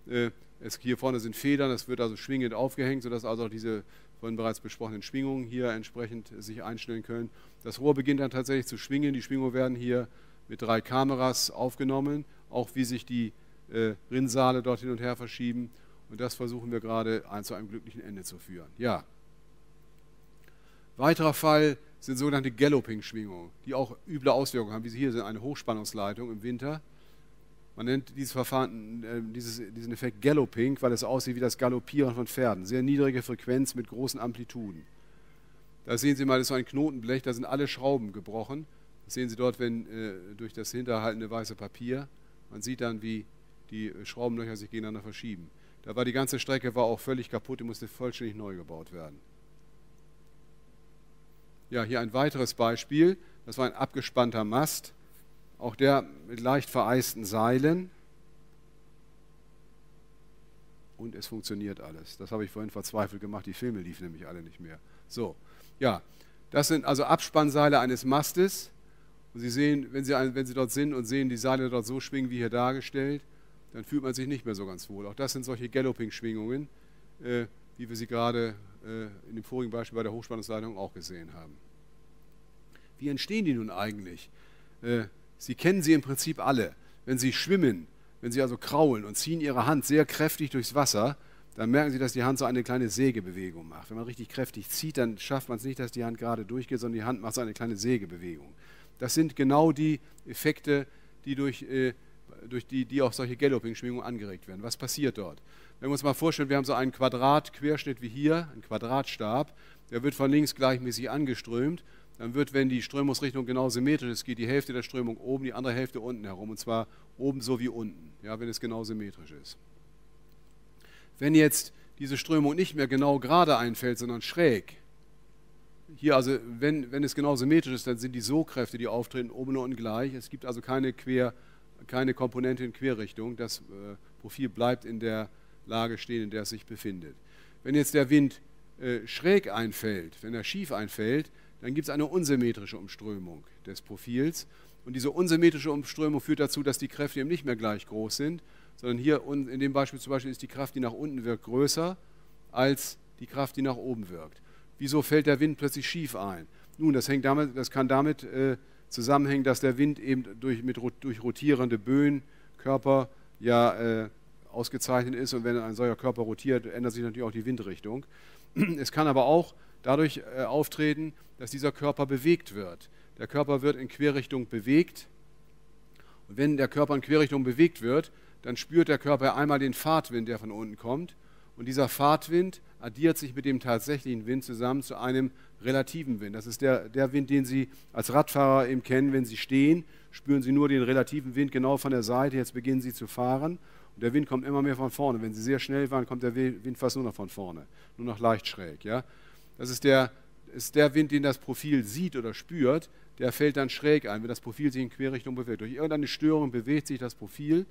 Äh, es, hier vorne sind Federn, das wird also schwingend aufgehängt, sodass also auch diese von bereits besprochenen Schwingungen hier entsprechend sich einstellen können. Das Rohr beginnt dann tatsächlich zu schwingen. Die Schwingungen werden hier mit drei Kameras aufgenommen, auch wie sich die äh, Rinnsale dort hin und her verschieben. Und das versuchen wir gerade zu einem glücklichen Ende zu führen. Ja. Weiterer Fall sind sogenannte Galloping-Schwingungen, die auch üble Auswirkungen haben. Diese hier sind eine Hochspannungsleitung im Winter. Man nennt dieses Verfahren, äh, dieses, diesen Effekt Galloping, weil es aussieht wie das Galoppieren von Pferden. Sehr niedrige Frequenz mit großen Amplituden. Da sehen Sie mal, das ist so ein Knotenblech, da sind alle Schrauben gebrochen. Das sehen Sie dort, wenn äh, durch das hinterhaltende weiße Papier. Man sieht dann, wie die Schraubenlöcher sich gegeneinander verschieben. Da war die ganze Strecke war auch völlig kaputt, die musste vollständig neu gebaut werden. Ja, hier ein weiteres Beispiel. Das war ein abgespannter Mast. Auch der mit leicht vereisten Seilen. Und es funktioniert alles. Das habe ich vorhin verzweifelt gemacht. Die Filme liefen nämlich alle nicht mehr. So, ja, das sind also Abspannseile eines Mastes. Und Sie sehen, wenn Sie, wenn Sie dort sind und sehen, die Seile dort so schwingen, wie hier dargestellt, dann fühlt man sich nicht mehr so ganz wohl. Auch das sind solche Galloping-Schwingungen, äh, wie wir sie gerade äh, in dem vorigen Beispiel bei der Hochspannungsleitung auch gesehen haben. Wie entstehen die nun eigentlich? Äh, Sie kennen sie im Prinzip alle. Wenn Sie schwimmen, wenn Sie also kraulen und ziehen Ihre Hand sehr kräftig durchs Wasser, dann merken Sie, dass die Hand so eine kleine Sägebewegung macht. Wenn man richtig kräftig zieht, dann schafft man es nicht, dass die Hand gerade durchgeht, sondern die Hand macht so eine kleine Sägebewegung. Das sind genau die Effekte, die durch, äh, durch die, die auch solche Galloping-Schwingungen angeregt werden. Was passiert dort? Wenn wir uns mal vorstellen, wir haben so einen Quadratquerschnitt wie hier, einen Quadratstab, der wird von links gleichmäßig angeströmt. Dann wird, wenn die Strömungsrichtung genau symmetrisch ist, geht die Hälfte der Strömung oben, die andere Hälfte unten herum. Und zwar oben so wie unten, ja, wenn es genau symmetrisch ist. Wenn jetzt diese Strömung nicht mehr genau gerade einfällt, sondern schräg, hier also, wenn, wenn es genau symmetrisch ist, dann sind die So-Kräfte, die auftreten, oben und unten gleich. Es gibt also keine, Quer, keine Komponente in Querrichtung. Das äh, Profil bleibt in der Lage stehen, in der es sich befindet. Wenn jetzt der Wind äh, schräg einfällt, wenn er schief einfällt, dann gibt es eine unsymmetrische Umströmung des Profils. Und diese unsymmetrische Umströmung führt dazu, dass die Kräfte eben nicht mehr gleich groß sind, sondern hier in dem Beispiel zum Beispiel ist die Kraft, die nach unten wirkt, größer als die Kraft, die nach oben wirkt. Wieso fällt der Wind plötzlich schief ein? Nun, das, hängt damit, das kann damit äh, zusammenhängen, dass der Wind eben durch, mit, durch rotierende Böenkörper ja äh, ausgezeichnet ist. Und wenn ein solcher Körper rotiert, ändert sich natürlich auch die Windrichtung. Es kann aber auch dadurch äh, auftreten, dass dieser Körper bewegt wird. Der Körper wird in Querrichtung bewegt. Und wenn der Körper in Querrichtung bewegt wird, dann spürt der Körper einmal den Fahrtwind, der von unten kommt. Und dieser Fahrtwind addiert sich mit dem tatsächlichen Wind zusammen zu einem relativen Wind. Das ist der, der Wind, den Sie als Radfahrer eben kennen. Wenn Sie stehen, spüren Sie nur den relativen Wind genau von der Seite. Jetzt beginnen Sie zu fahren. Und der Wind kommt immer mehr von vorne. Wenn Sie sehr schnell waren, kommt der Wind fast nur noch von vorne. Nur noch leicht schräg. Ja? Das ist der, ist der Wind, den das Profil sieht oder spürt, der fällt dann schräg ein, wenn das Profil sich in Querrichtung bewegt. Durch irgendeine Störung bewegt sich das Profil,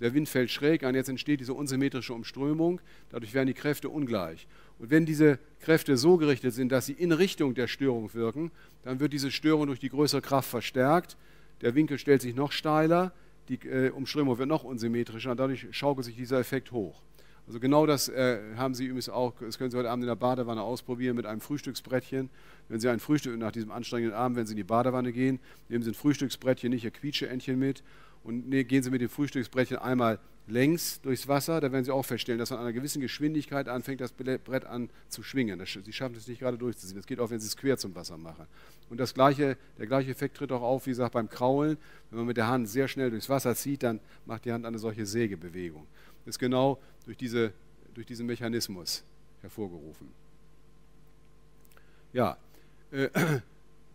der Wind fällt schräg ein, jetzt entsteht diese unsymmetrische Umströmung, dadurch werden die Kräfte ungleich. Und wenn diese Kräfte so gerichtet sind, dass sie in Richtung der Störung wirken, dann wird diese Störung durch die größere Kraft verstärkt, der Winkel stellt sich noch steiler, die äh, Umströmung wird noch unsymmetrischer und dadurch schaukelt sich dieser Effekt hoch. Also genau das äh, haben Sie übrigens auch, das können Sie heute Abend in der Badewanne ausprobieren mit einem Frühstücksbrettchen. Wenn Sie ein Frühstück nach diesem anstrengenden Abend, wenn Sie in die Badewanne gehen, nehmen Sie ein Frühstücksbrettchen, nicht Ihr Quietscheentchen mit und ne, gehen Sie mit dem Frühstücksbrettchen einmal längs durchs Wasser. Da werden Sie auch feststellen, dass an einer gewissen Geschwindigkeit anfängt, das Brett an zu schwingen. Das, Sie schaffen es nicht gerade durchzuziehen. Das geht auch, wenn Sie es quer zum Wasser machen. Und das gleiche, der gleiche Effekt tritt auch auf, wie gesagt, beim Kraulen. Wenn man mit der Hand sehr schnell durchs Wasser zieht, dann macht die Hand eine solche Sägebewegung. ist genau durch, diese, durch diesen Mechanismus hervorgerufen. Ja, äh,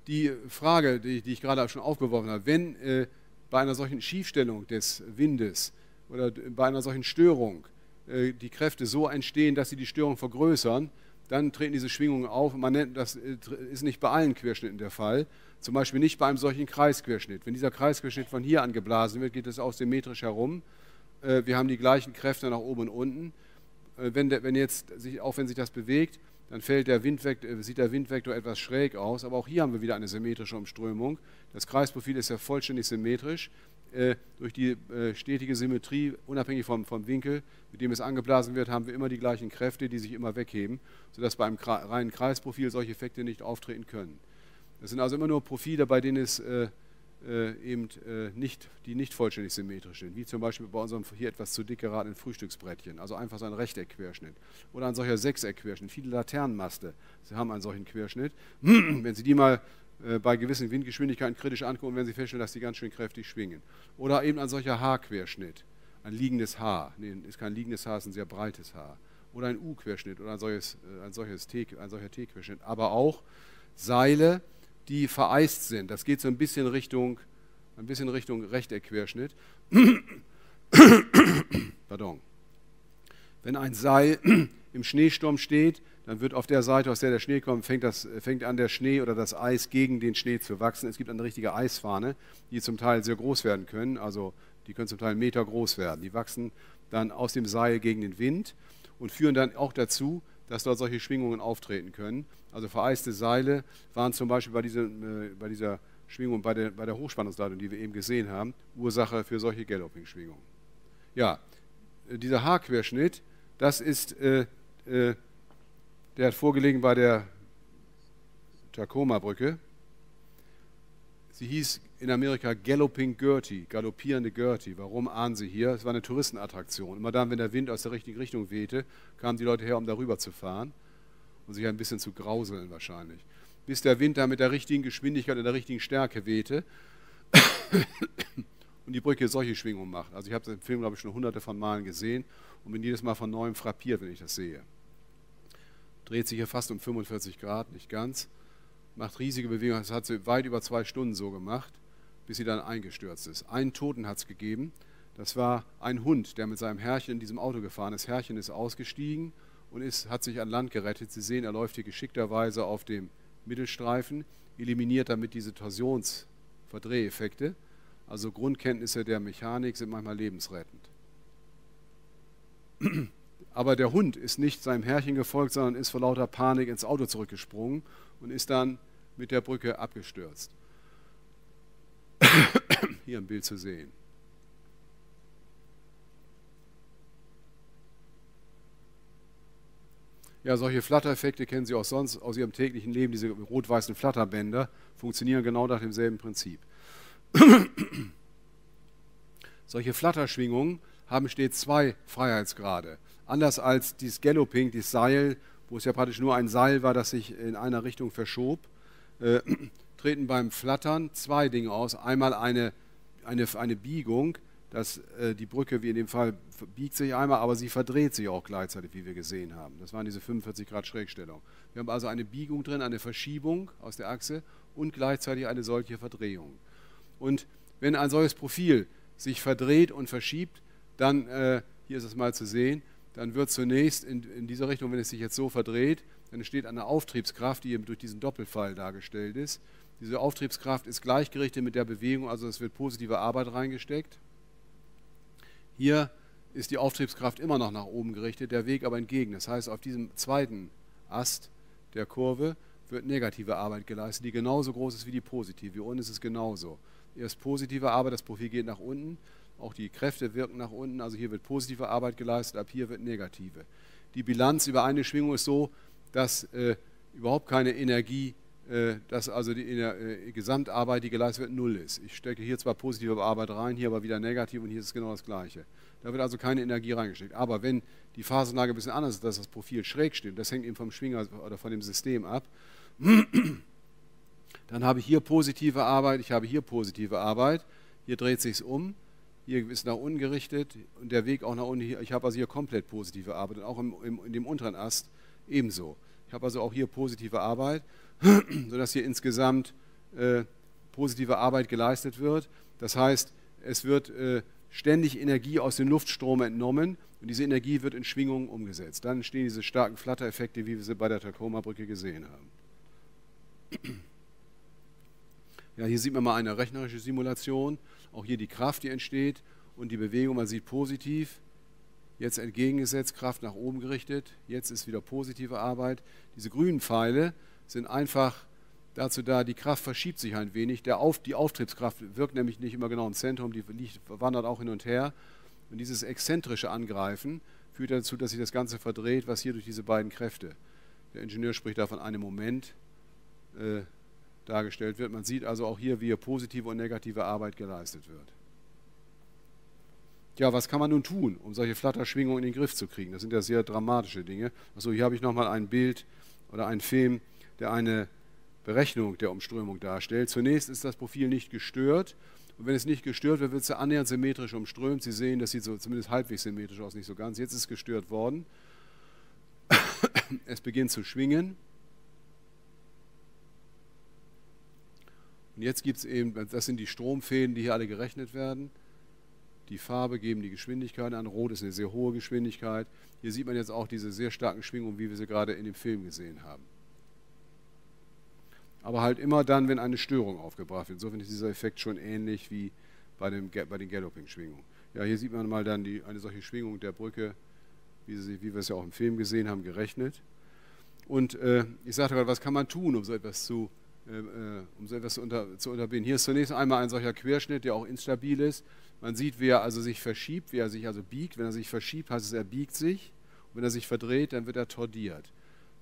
die Frage, die, die ich gerade schon aufgeworfen habe, wenn äh, bei einer solchen Schiefstellung des Windes oder bei einer solchen Störung äh, die Kräfte so entstehen, dass sie die Störung vergrößern, dann treten diese Schwingungen auf. Man nennt, das ist nicht bei allen Querschnitten der Fall, zum Beispiel nicht bei einem solchen Kreisquerschnitt. Wenn dieser Kreisquerschnitt von hier angeblasen wird, geht es auch symmetrisch herum. Wir haben die gleichen Kräfte nach oben und unten. Wenn der, wenn jetzt, auch wenn sich das bewegt, dann fällt der Windvektor, sieht der Windvektor etwas schräg aus, aber auch hier haben wir wieder eine symmetrische Umströmung. Das Kreisprofil ist ja vollständig symmetrisch. Durch die stetige Symmetrie, unabhängig vom, vom Winkel, mit dem es angeblasen wird, haben wir immer die gleichen Kräfte, die sich immer wegheben, sodass bei einem reinen Kreisprofil solche Effekte nicht auftreten können. Das sind also immer nur Profile, bei denen es äh, äh, eben äh, nicht, die nicht vollständig symmetrisch sind, wie zum Beispiel bei unserem hier etwas zu dick geratenen Frühstücksbrettchen, also einfach so ein Rechteckquerschnitt oder ein solcher Sechseckquerschnitt. Viele Laternenmaste sie haben einen solchen Querschnitt. Wenn Sie die mal bei gewissen Windgeschwindigkeiten kritisch angucken, wenn Sie feststellen, dass die ganz schön kräftig schwingen. Oder eben ein solcher H-Querschnitt, ein liegendes H. Nee, ist kein liegendes H, ist ein sehr breites H. Oder ein U-Querschnitt oder ein, solches, ein, solches T, ein solcher T-Querschnitt. Aber auch Seile, die vereist sind. Das geht so ein bisschen Richtung, ein bisschen Richtung Rechteckquerschnitt. Pardon. Wenn ein Seil im Schneesturm steht, dann wird auf der Seite, aus der der Schnee kommt, fängt, das, fängt an der Schnee oder das Eis gegen den Schnee zu wachsen. Es gibt eine richtige Eisfahne, die zum Teil sehr groß werden können, also die können zum Teil einen Meter groß werden. Die wachsen dann aus dem Seil gegen den Wind und führen dann auch dazu, dass dort solche Schwingungen auftreten können. Also vereiste Seile waren zum Beispiel bei, diesem, äh, bei dieser Schwingung, bei der, bei der Hochspannungsleitung, die wir eben gesehen haben, Ursache für solche Galloping-Schwingungen. Ja, dieser H-Querschnitt, das ist, äh, äh, der hat vorgelegen bei der Tacoma-Brücke. Sie hieß in Amerika Galloping Gertie, galoppierende Gertie. Warum ahnen Sie hier? Es war eine Touristenattraktion. Immer dann, wenn der Wind aus der richtigen Richtung wehte, kamen die Leute her, um darüber zu fahren und sich ein bisschen zu grauseln wahrscheinlich. Bis der Wind da mit der richtigen Geschwindigkeit und der richtigen Stärke wehte und die Brücke solche Schwingungen macht. Also ich habe den Film, glaube ich, schon hunderte von Malen gesehen und bin jedes Mal von Neuem frappiert, wenn ich das sehe. Dreht sich hier fast um fünfundvierzig Grad, nicht ganz, macht riesige Bewegungen. Das hat sie weit über zwei Stunden so gemacht, bis sie dann eingestürzt ist. Einen Toten hat es gegeben, das war ein Hund, der mit seinem Herrchen in diesem Auto gefahren ist. Das Herrchen ist ausgestiegen und ist, hat sich an Land gerettet. Sie sehen, er läuft hier geschickterweise auf dem Mittelstreifen, eliminiert damit diese Torsionsverdreheffekte. Also Grundkenntnisse der Mechanik sind manchmal lebensrettend. Aber der Hund ist nicht seinem Herrchen gefolgt, sondern ist vor lauter Panik ins Auto zurückgesprungen und ist dann mit der Brücke abgestürzt. Hier im Bild zu sehen. Ja, solche Flattereffekte kennen Sie auch sonst aus Ihrem täglichen Leben. Diese rot-weißen Flatterbänder funktionieren genau nach demselben Prinzip. Solche Flatterschwingungen haben stets zwei Freiheitsgrade. Anders als dieses Galloping, dieses Seil, wo es ja praktisch nur ein Seil war, das sich in einer Richtung verschob, äh, treten beim Flattern zwei Dinge aus. Einmal eine, eine, eine Biegung, dass äh, die Brücke, wie in dem Fall, biegt sich einmal, aber sie verdreht sich auch gleichzeitig, wie wir gesehen haben. Das waren diese fünfundvierzig Grad Schrägstellung. Wir haben also eine Biegung drin, eine Verschiebung aus der Achse und gleichzeitig eine solche Verdrehung. Und wenn ein solches Profil sich verdreht und verschiebt, dann, äh, hier ist es mal zu sehen, dann wird zunächst in, in dieser Richtung, wenn es sich jetzt so verdreht, dann entsteht eine Auftriebskraft, die eben durch diesen Doppelpfeil dargestellt ist. Diese Auftriebskraft ist gleichgerichtet mit der Bewegung, also es wird positive Arbeit reingesteckt. Hier ist die Auftriebskraft immer noch nach oben gerichtet, der Weg aber entgegen. Das heißt, auf diesem zweiten Ast der Kurve wird negative Arbeit geleistet, die genauso groß ist wie die positive. Hier unten ist es genauso. Erst positive Arbeit, das Profil geht nach unten. Auch die Kräfte wirken nach unten, also hier wird positive Arbeit geleistet, ab hier wird negative. Die Bilanz über eine Schwingung ist so, dass äh, überhaupt keine Energie, äh, dass also die äh, Gesamtarbeit, die geleistet wird, null ist. Ich stecke hier zwar positive Arbeit rein, hier aber wieder negativ und hier ist es genau das Gleiche. Da wird also keine Energie reingesteckt. Aber wenn die Phasenlage ein bisschen anders ist, dass das Profil schräg steht, das hängt eben vom Schwinger oder von dem System ab, dann habe ich hier positive Arbeit, ich habe hier positive Arbeit, hier dreht es sich um. Hier ist nach unten gerichtet und der Weg auch nach unten. Ich habe also hier komplett positive Arbeit und auch im, im, in dem unteren Ast ebenso. Ich habe also auch hier positive Arbeit, sodass hier insgesamt äh, positive Arbeit geleistet wird. Das heißt, es wird äh, ständig Energie aus dem Luftstrom entnommen und diese Energie wird in Schwingungen umgesetzt. Dann entstehen diese starken Flattereffekte, wie wir sie bei der Tacoma-Brücke gesehen haben. Ja, hier sieht man mal eine rechnerische Simulation. Auch hier die Kraft, die entsteht und die Bewegung, man sieht positiv. Jetzt entgegengesetzt, Kraft nach oben gerichtet. Jetzt ist wieder positive Arbeit. Diese grünen Pfeile sind einfach dazu da, die Kraft verschiebt sich ein wenig. Der Auf, die Auftriebskraft wirkt nämlich nicht immer genau im Zentrum, die liegt, wandert auch hin und her. Und dieses exzentrische Angreifen führt dazu, dass sich das Ganze verdreht, was hier durch diese beiden Kräfte, der Ingenieur spricht da von einem Moment, äh, dargestellt wird. Man sieht also auch hier, wie positive und negative Arbeit geleistet wird. Ja, was kann man nun tun, um solche Flatterschwingungen in den Griff zu kriegen? Das sind ja sehr dramatische Dinge. Also hier habe ich nochmal ein Bild oder einen Film, der eine Berechnung der Umströmung darstellt. Zunächst ist das Profil nicht gestört. Und wenn es nicht gestört wird, wird es annähernd symmetrisch umströmt. Sie sehen, das sieht so zumindest halbwegs symmetrisch aus, nicht so ganz. Jetzt ist es gestört worden. Es beginnt zu schwingen. Und jetzt gibt es eben, das sind die Stromfäden, die hier alle gerechnet werden. Die Farbe geben die Geschwindigkeit an. Rot ist eine sehr hohe Geschwindigkeit. Hier sieht man jetzt auch diese sehr starken Schwingungen, wie wir sie gerade in dem Film gesehen haben. Aber halt immer dann, wenn eine Störung aufgebracht wird. Insofern ist dieser Effekt schon ähnlich wie bei, dem, bei den Galloping-Schwingungen. Ja, hier sieht man mal dann die, eine solche Schwingung der Brücke, wie, sie, wie wir es ja auch im Film gesehen haben, gerechnet. Und äh, ich sagte gerade, was kann man tun, um so etwas zu um so etwas zu, unter, zu unterbinden. Hier ist zunächst einmal ein solcher Querschnitt, der auch instabil ist. Man sieht, wie er also sich verschiebt, wie er sich also biegt. Wenn er sich verschiebt, heißt es, er biegt sich. Und wenn er sich verdreht, dann wird er tordiert.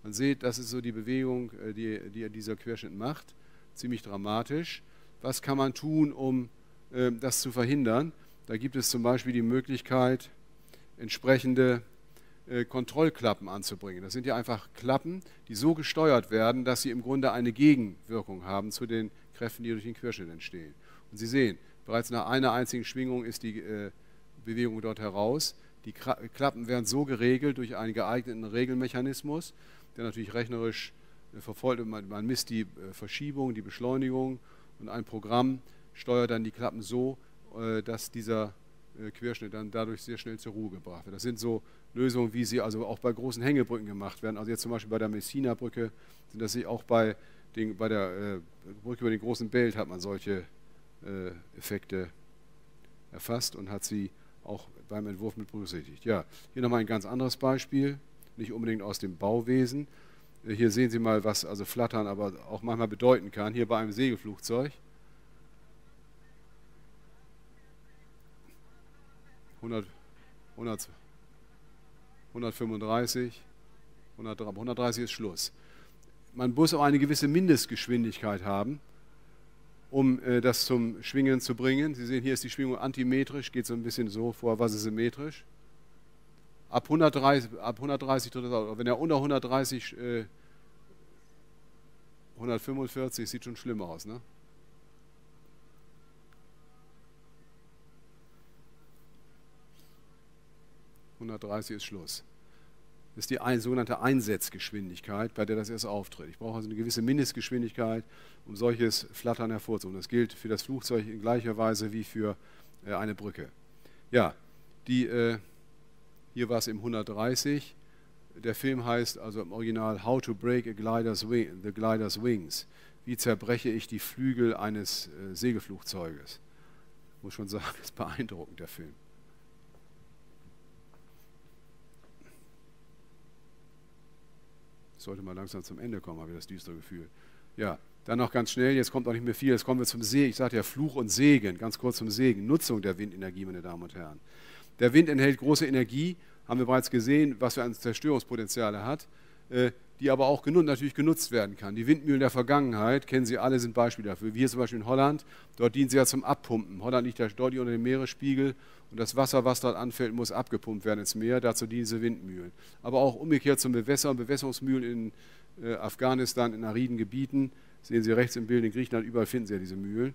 Man sieht, das ist so die Bewegung, die, die dieser Querschnitt macht. Ziemlich dramatisch. Was kann man tun, um äh, das zu verhindern? Da gibt es zum Beispiel die Möglichkeit, entsprechende Kontrollklappen anzubringen. Das sind ja einfach Klappen, die so gesteuert werden, dass sie im Grunde eine Gegenwirkung haben zu den Kräften, die durch den Querschnitt entstehen. Und Sie sehen, bereits nach einer einzigen Schwingung ist die äh, Bewegung dort heraus. Die Kra Klappen werden so geregelt durch einen geeigneten Regelmechanismus, der natürlich rechnerisch äh, verfolgt. Man, man misst die äh, Verschiebung, die Beschleunigung und ein Programm steuert dann die Klappen so, äh, dass dieser Querschnitt dann dadurch sehr schnell zur Ruhe gebracht wird. Das sind so Lösungen, wie sie also auch bei großen Hängebrücken gemacht werden. Also jetzt zum Beispiel bei der Messina-Brücke, sind das auch bei, den, bei der äh, Brücke über den großen Belt hat man solche äh, Effekte erfasst und hat sie auch beim Entwurf mit berücksichtigt. Ja, hier nochmal ein ganz anderes Beispiel, nicht unbedingt aus dem Bauwesen. Äh, hier sehen Sie mal, was also Flattern aber auch manchmal bedeuten kann, hier bei einem Segelflugzeug. hundertfünfunddreißig ist Schluss. Man muss auch eine gewisse Mindestgeschwindigkeit haben, um äh, das zum Schwingen zu bringen. Sie sehen, hier ist die Schwingung antimetrisch, geht so ein bisschen so vor, was ist symmetrisch. Ab hundertdreißig, ab hundertdreißig tritt das aus. Wenn er unter hundertdreißig, äh, hundertfünfundvierzig, sieht schon schlimm aus, ne? hundertdreißig ist Schluss. Das ist die ein, sogenannte Einsetzgeschwindigkeit, bei der das erst auftritt. Ich brauche also eine gewisse Mindestgeschwindigkeit, um solches Flattern hervorzuholen. Das gilt für das Flugzeug in gleicher Weise wie für äh, eine Brücke. Ja, die, äh, hier war es im hundertdreißig. Der Film heißt also im Original How to Break a Glider's Wing, the Glider's Wings. Wie zerbreche ich die Flügel eines äh, Segelflugzeuges? Muss schon sagen, das ist beeindruckend, der Film. Sollte mal langsam zum Ende kommen, habe ich das düstere Gefühl. Ja, dann noch ganz schnell, jetzt kommt noch nicht mehr viel, jetzt kommen wir zum Segen. Ich sagte ja Fluch und Segen, ganz kurz zum Segen. Nutzung der Windenergie, meine Damen und Herren. Der Wind enthält große Energie, haben wir bereits gesehen, was für ein Zerstörungspotenzial er hat, äh, die aber auch genutzt, natürlich genutzt werden kann. Die Windmühlen der Vergangenheit, kennen Sie alle, sind Beispiele dafür. Wir zum Beispiel in Holland, dort dienen sie ja zum Abpumpen. Holland liegt ja deutlich unter dem Meeresspiegel und das Wasser, was dort anfällt, muss abgepumpt werden ins Meer, dazu dienen diese Windmühlen. Aber auch umgekehrt zum Bewässern, Bewässerungsmühlen in äh, Afghanistan, in ariden Gebieten, sehen Sie rechts im Bild, in Griechenland, überall finden Sie ja diese Mühlen.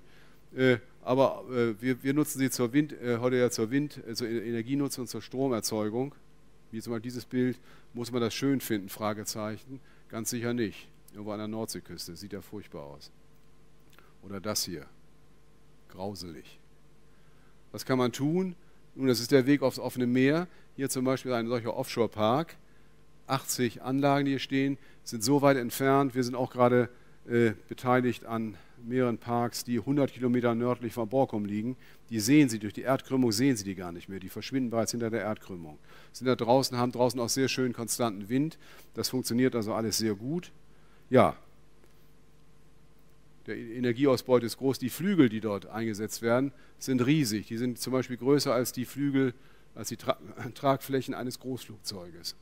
Äh, aber äh, wir, wir nutzen sie zur Wind, äh, heute ja zur Wind, äh, zur Energienutzung, zur Stromerzeugung. Wie zum Beispiel dieses Bild, muss man das schön finden? Fragezeichen. Ganz sicher nicht. Irgendwo an der Nordseeküste, sieht ja furchtbar aus. Oder das hier. Grauselig. Was kann man tun? Nun, das ist der Weg aufs offene Meer. Hier zum Beispiel ein solcher Offshore-Park. achtzig Anlagen, die hier stehen, sind so weit entfernt. Wir sind auch gerade äh, beteiligt an mehreren Parks, die hundert Kilometer nördlich von Borkum liegen. Die sehen Sie, durch die Erdkrümmung sehen Sie die gar nicht mehr. Die verschwinden bereits hinter der Erdkrümmung. Sind da draußen, haben draußen auch sehr schön konstanten Wind. Das funktioniert also alles sehr gut. Ja, der Energieausbeute ist groß. Die Flügel, die dort eingesetzt werden, sind riesig. Die sind zum Beispiel größer als die Flügel, als die Tra- Tragflächen eines Großflugzeuges.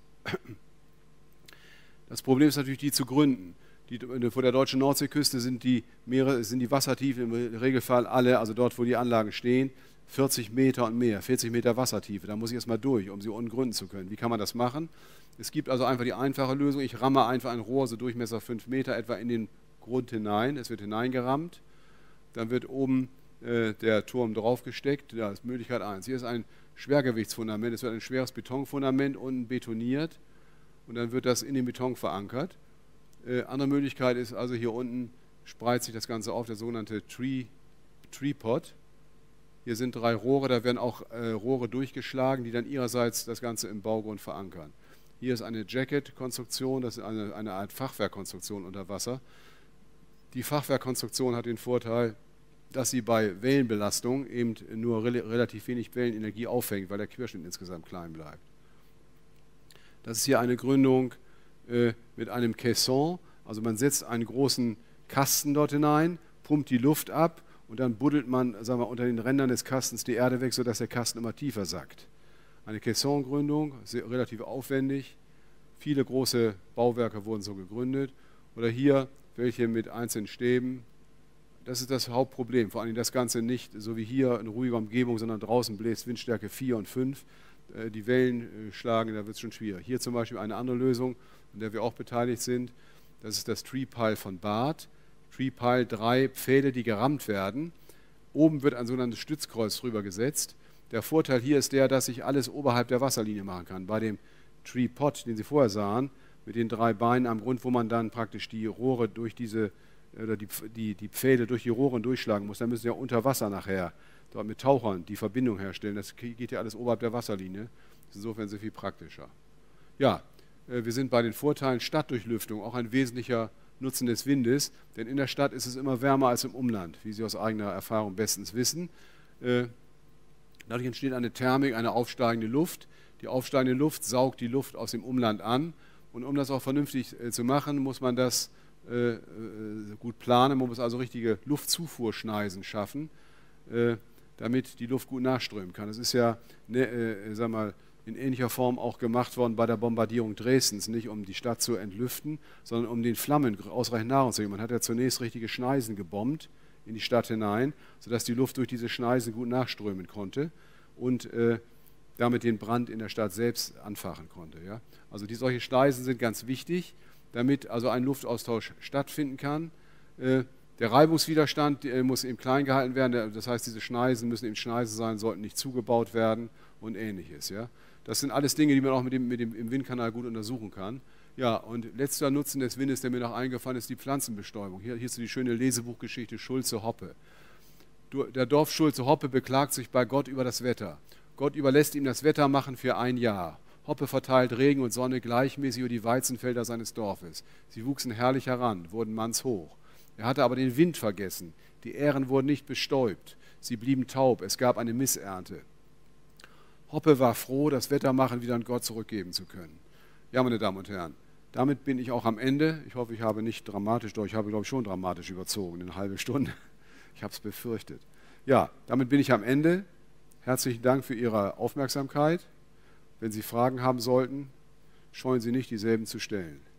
Das Problem ist natürlich, die zu gründen. Die, vor der deutschen Nordseeküste sind die, Meere, sind die Wassertiefen im Regelfall alle, also dort, wo die Anlagen stehen, vierzig Meter und mehr, vierzig Meter Wassertiefe. Da muss ich erstmal durch, um sie unten gründen zu können. Wie kann man das machen? Es gibt also einfach die einfache Lösung. Ich ramme einfach ein Rohr, so Durchmesser fünf Meter etwa, in den Grund hinein. Es wird hineingerammt. Dann wird oben äh, der Turm draufgesteckt. Das ist Möglichkeit eins. Hier ist ein Schwergewichtsfundament. Es wird ein schweres Betonfundament unten betoniert. Und dann wird das in den Beton verankert. Äh, andere Möglichkeit ist also, hier unten spreizt sich das Ganze auf, der sogenannte Tree, Tree Pod. Hier sind drei Rohre, da werden auch äh, Rohre durchgeschlagen, die dann ihrerseits das Ganze im Baugrund verankern. Hier ist eine Jacket-Konstruktion, das ist eine, eine Art Fachwerkkonstruktion unter Wasser. Die Fachwerkkonstruktion hat den Vorteil, dass sie bei Wellenbelastung eben nur re- relativ wenig Wellenenergie auffängt, weil der Querschnitt insgesamt klein bleibt. Das ist hier eine Gründung äh, mit einem Caisson, also man setzt einen großen Kasten dort hinein, pumpt die Luft ab und dann buddelt man, sagen wir, unter den Rändern des Kastens die Erde weg, sodass der Kasten immer tiefer sackt. Eine Caisson-Gründung, relativ aufwendig, viele große Bauwerke wurden so gegründet. Oder hier welche mit einzelnen Stäben. Das ist das Hauptproblem, vor allem das Ganze nicht so wie hier in ruhiger Umgebung, sondern draußen bläst Windstärke vier und fünf. Die Wellen schlagen, da wird es schon schwierig. Hier zum Beispiel eine andere Lösung, an der wir auch beteiligt sind. Das ist das Tree Pile von Barth. Tree Pile, drei Pfähle, die gerammt werden. Oben wird ein sogenanntes Stützkreuz drüber gesetzt. Der Vorteil hier ist der, dass ich alles oberhalb der Wasserlinie machen kann. Bei dem Tree Pod, den Sie vorher sahen, mit den drei Beinen am Grund, wo man dann praktisch die Rohre durch diese, oder die, die, die Pfähle durch die Rohre durchschlagen muss, dann müssen ja unter Wasser nachher dort mit Tauchern die Verbindung herstellen. Das geht ja alles oberhalb der Wasserlinie. Das ist insofern sehr viel praktischer. Ja, wir sind bei den Vorteilen Stadtdurchlüftung, auch ein wesentlicher Nutzen des Windes, denn in der Stadt ist es immer wärmer als im Umland, wie Sie aus eigener Erfahrung bestens wissen. Dadurch entsteht eine Thermik, eine aufsteigende Luft. Die aufsteigende Luft saugt die Luft aus dem Umland an, und um das auch vernünftig zu machen, muss man das gut planen. Man muss also richtige Luftzufuhrschneisen schaffen, damit die Luft gut nachströmen kann. Das ist ja, ne, äh, sag mal, in ähnlicher Form auch gemacht worden bei der Bombardierung Dresdens, nicht um die Stadt zu entlüften, sondern um den Flammen ausreichend Nahrung zu geben. Man hat ja zunächst richtige Schneisen gebombt in die Stadt hinein, sodass die Luft durch diese Schneisen gut nachströmen konnte und äh, damit den Brand in der Stadt selbst anfachen konnte. Ja? Also die, solche Schneisen sind ganz wichtig, damit also ein Luftaustausch stattfinden kann. Äh, Der Reibungswiderstand muss eben klein gehalten werden, das heißt, diese Schneisen müssen eben Schneisen sein, sollten nicht zugebaut werden und Ähnliches. Ja? Das sind alles Dinge, die man auch mit dem, mit dem, im Windkanal gut untersuchen kann. Ja, und letzter Nutzen des Windes, der mir noch eingefallen ist, die Pflanzenbestäubung. Hier, hier ist die schöne Lesebuchgeschichte Schulze-Hoppe. Der Dorf Schulze-Hoppe beklagt sich bei Gott über das Wetter. Gott überlässt ihm das Wettermachen für ein Jahr. Hoppe verteilt Regen und Sonne gleichmäßig über die Weizenfelder seines Dorfes. Sie wuchsen herrlich heran, wurden mannshoch. Er hatte aber den Wind vergessen. Die Ähren wurden nicht bestäubt. Sie blieben taub. Es gab eine Missernte. Hoppe war froh, das Wettermachen wieder an Gott zurückgeben zu können. Ja, meine Damen und Herren, damit bin ich auch am Ende. Ich hoffe, ich habe nicht dramatisch, doch ich habe, glaube ich, schon dramatisch überzogen, eine halbe Stunde. Ich habe es befürchtet. Ja, damit bin ich am Ende. Herzlichen Dank für Ihre Aufmerksamkeit. Wenn Sie Fragen haben sollten, scheuen Sie nicht, dieselben zu stellen.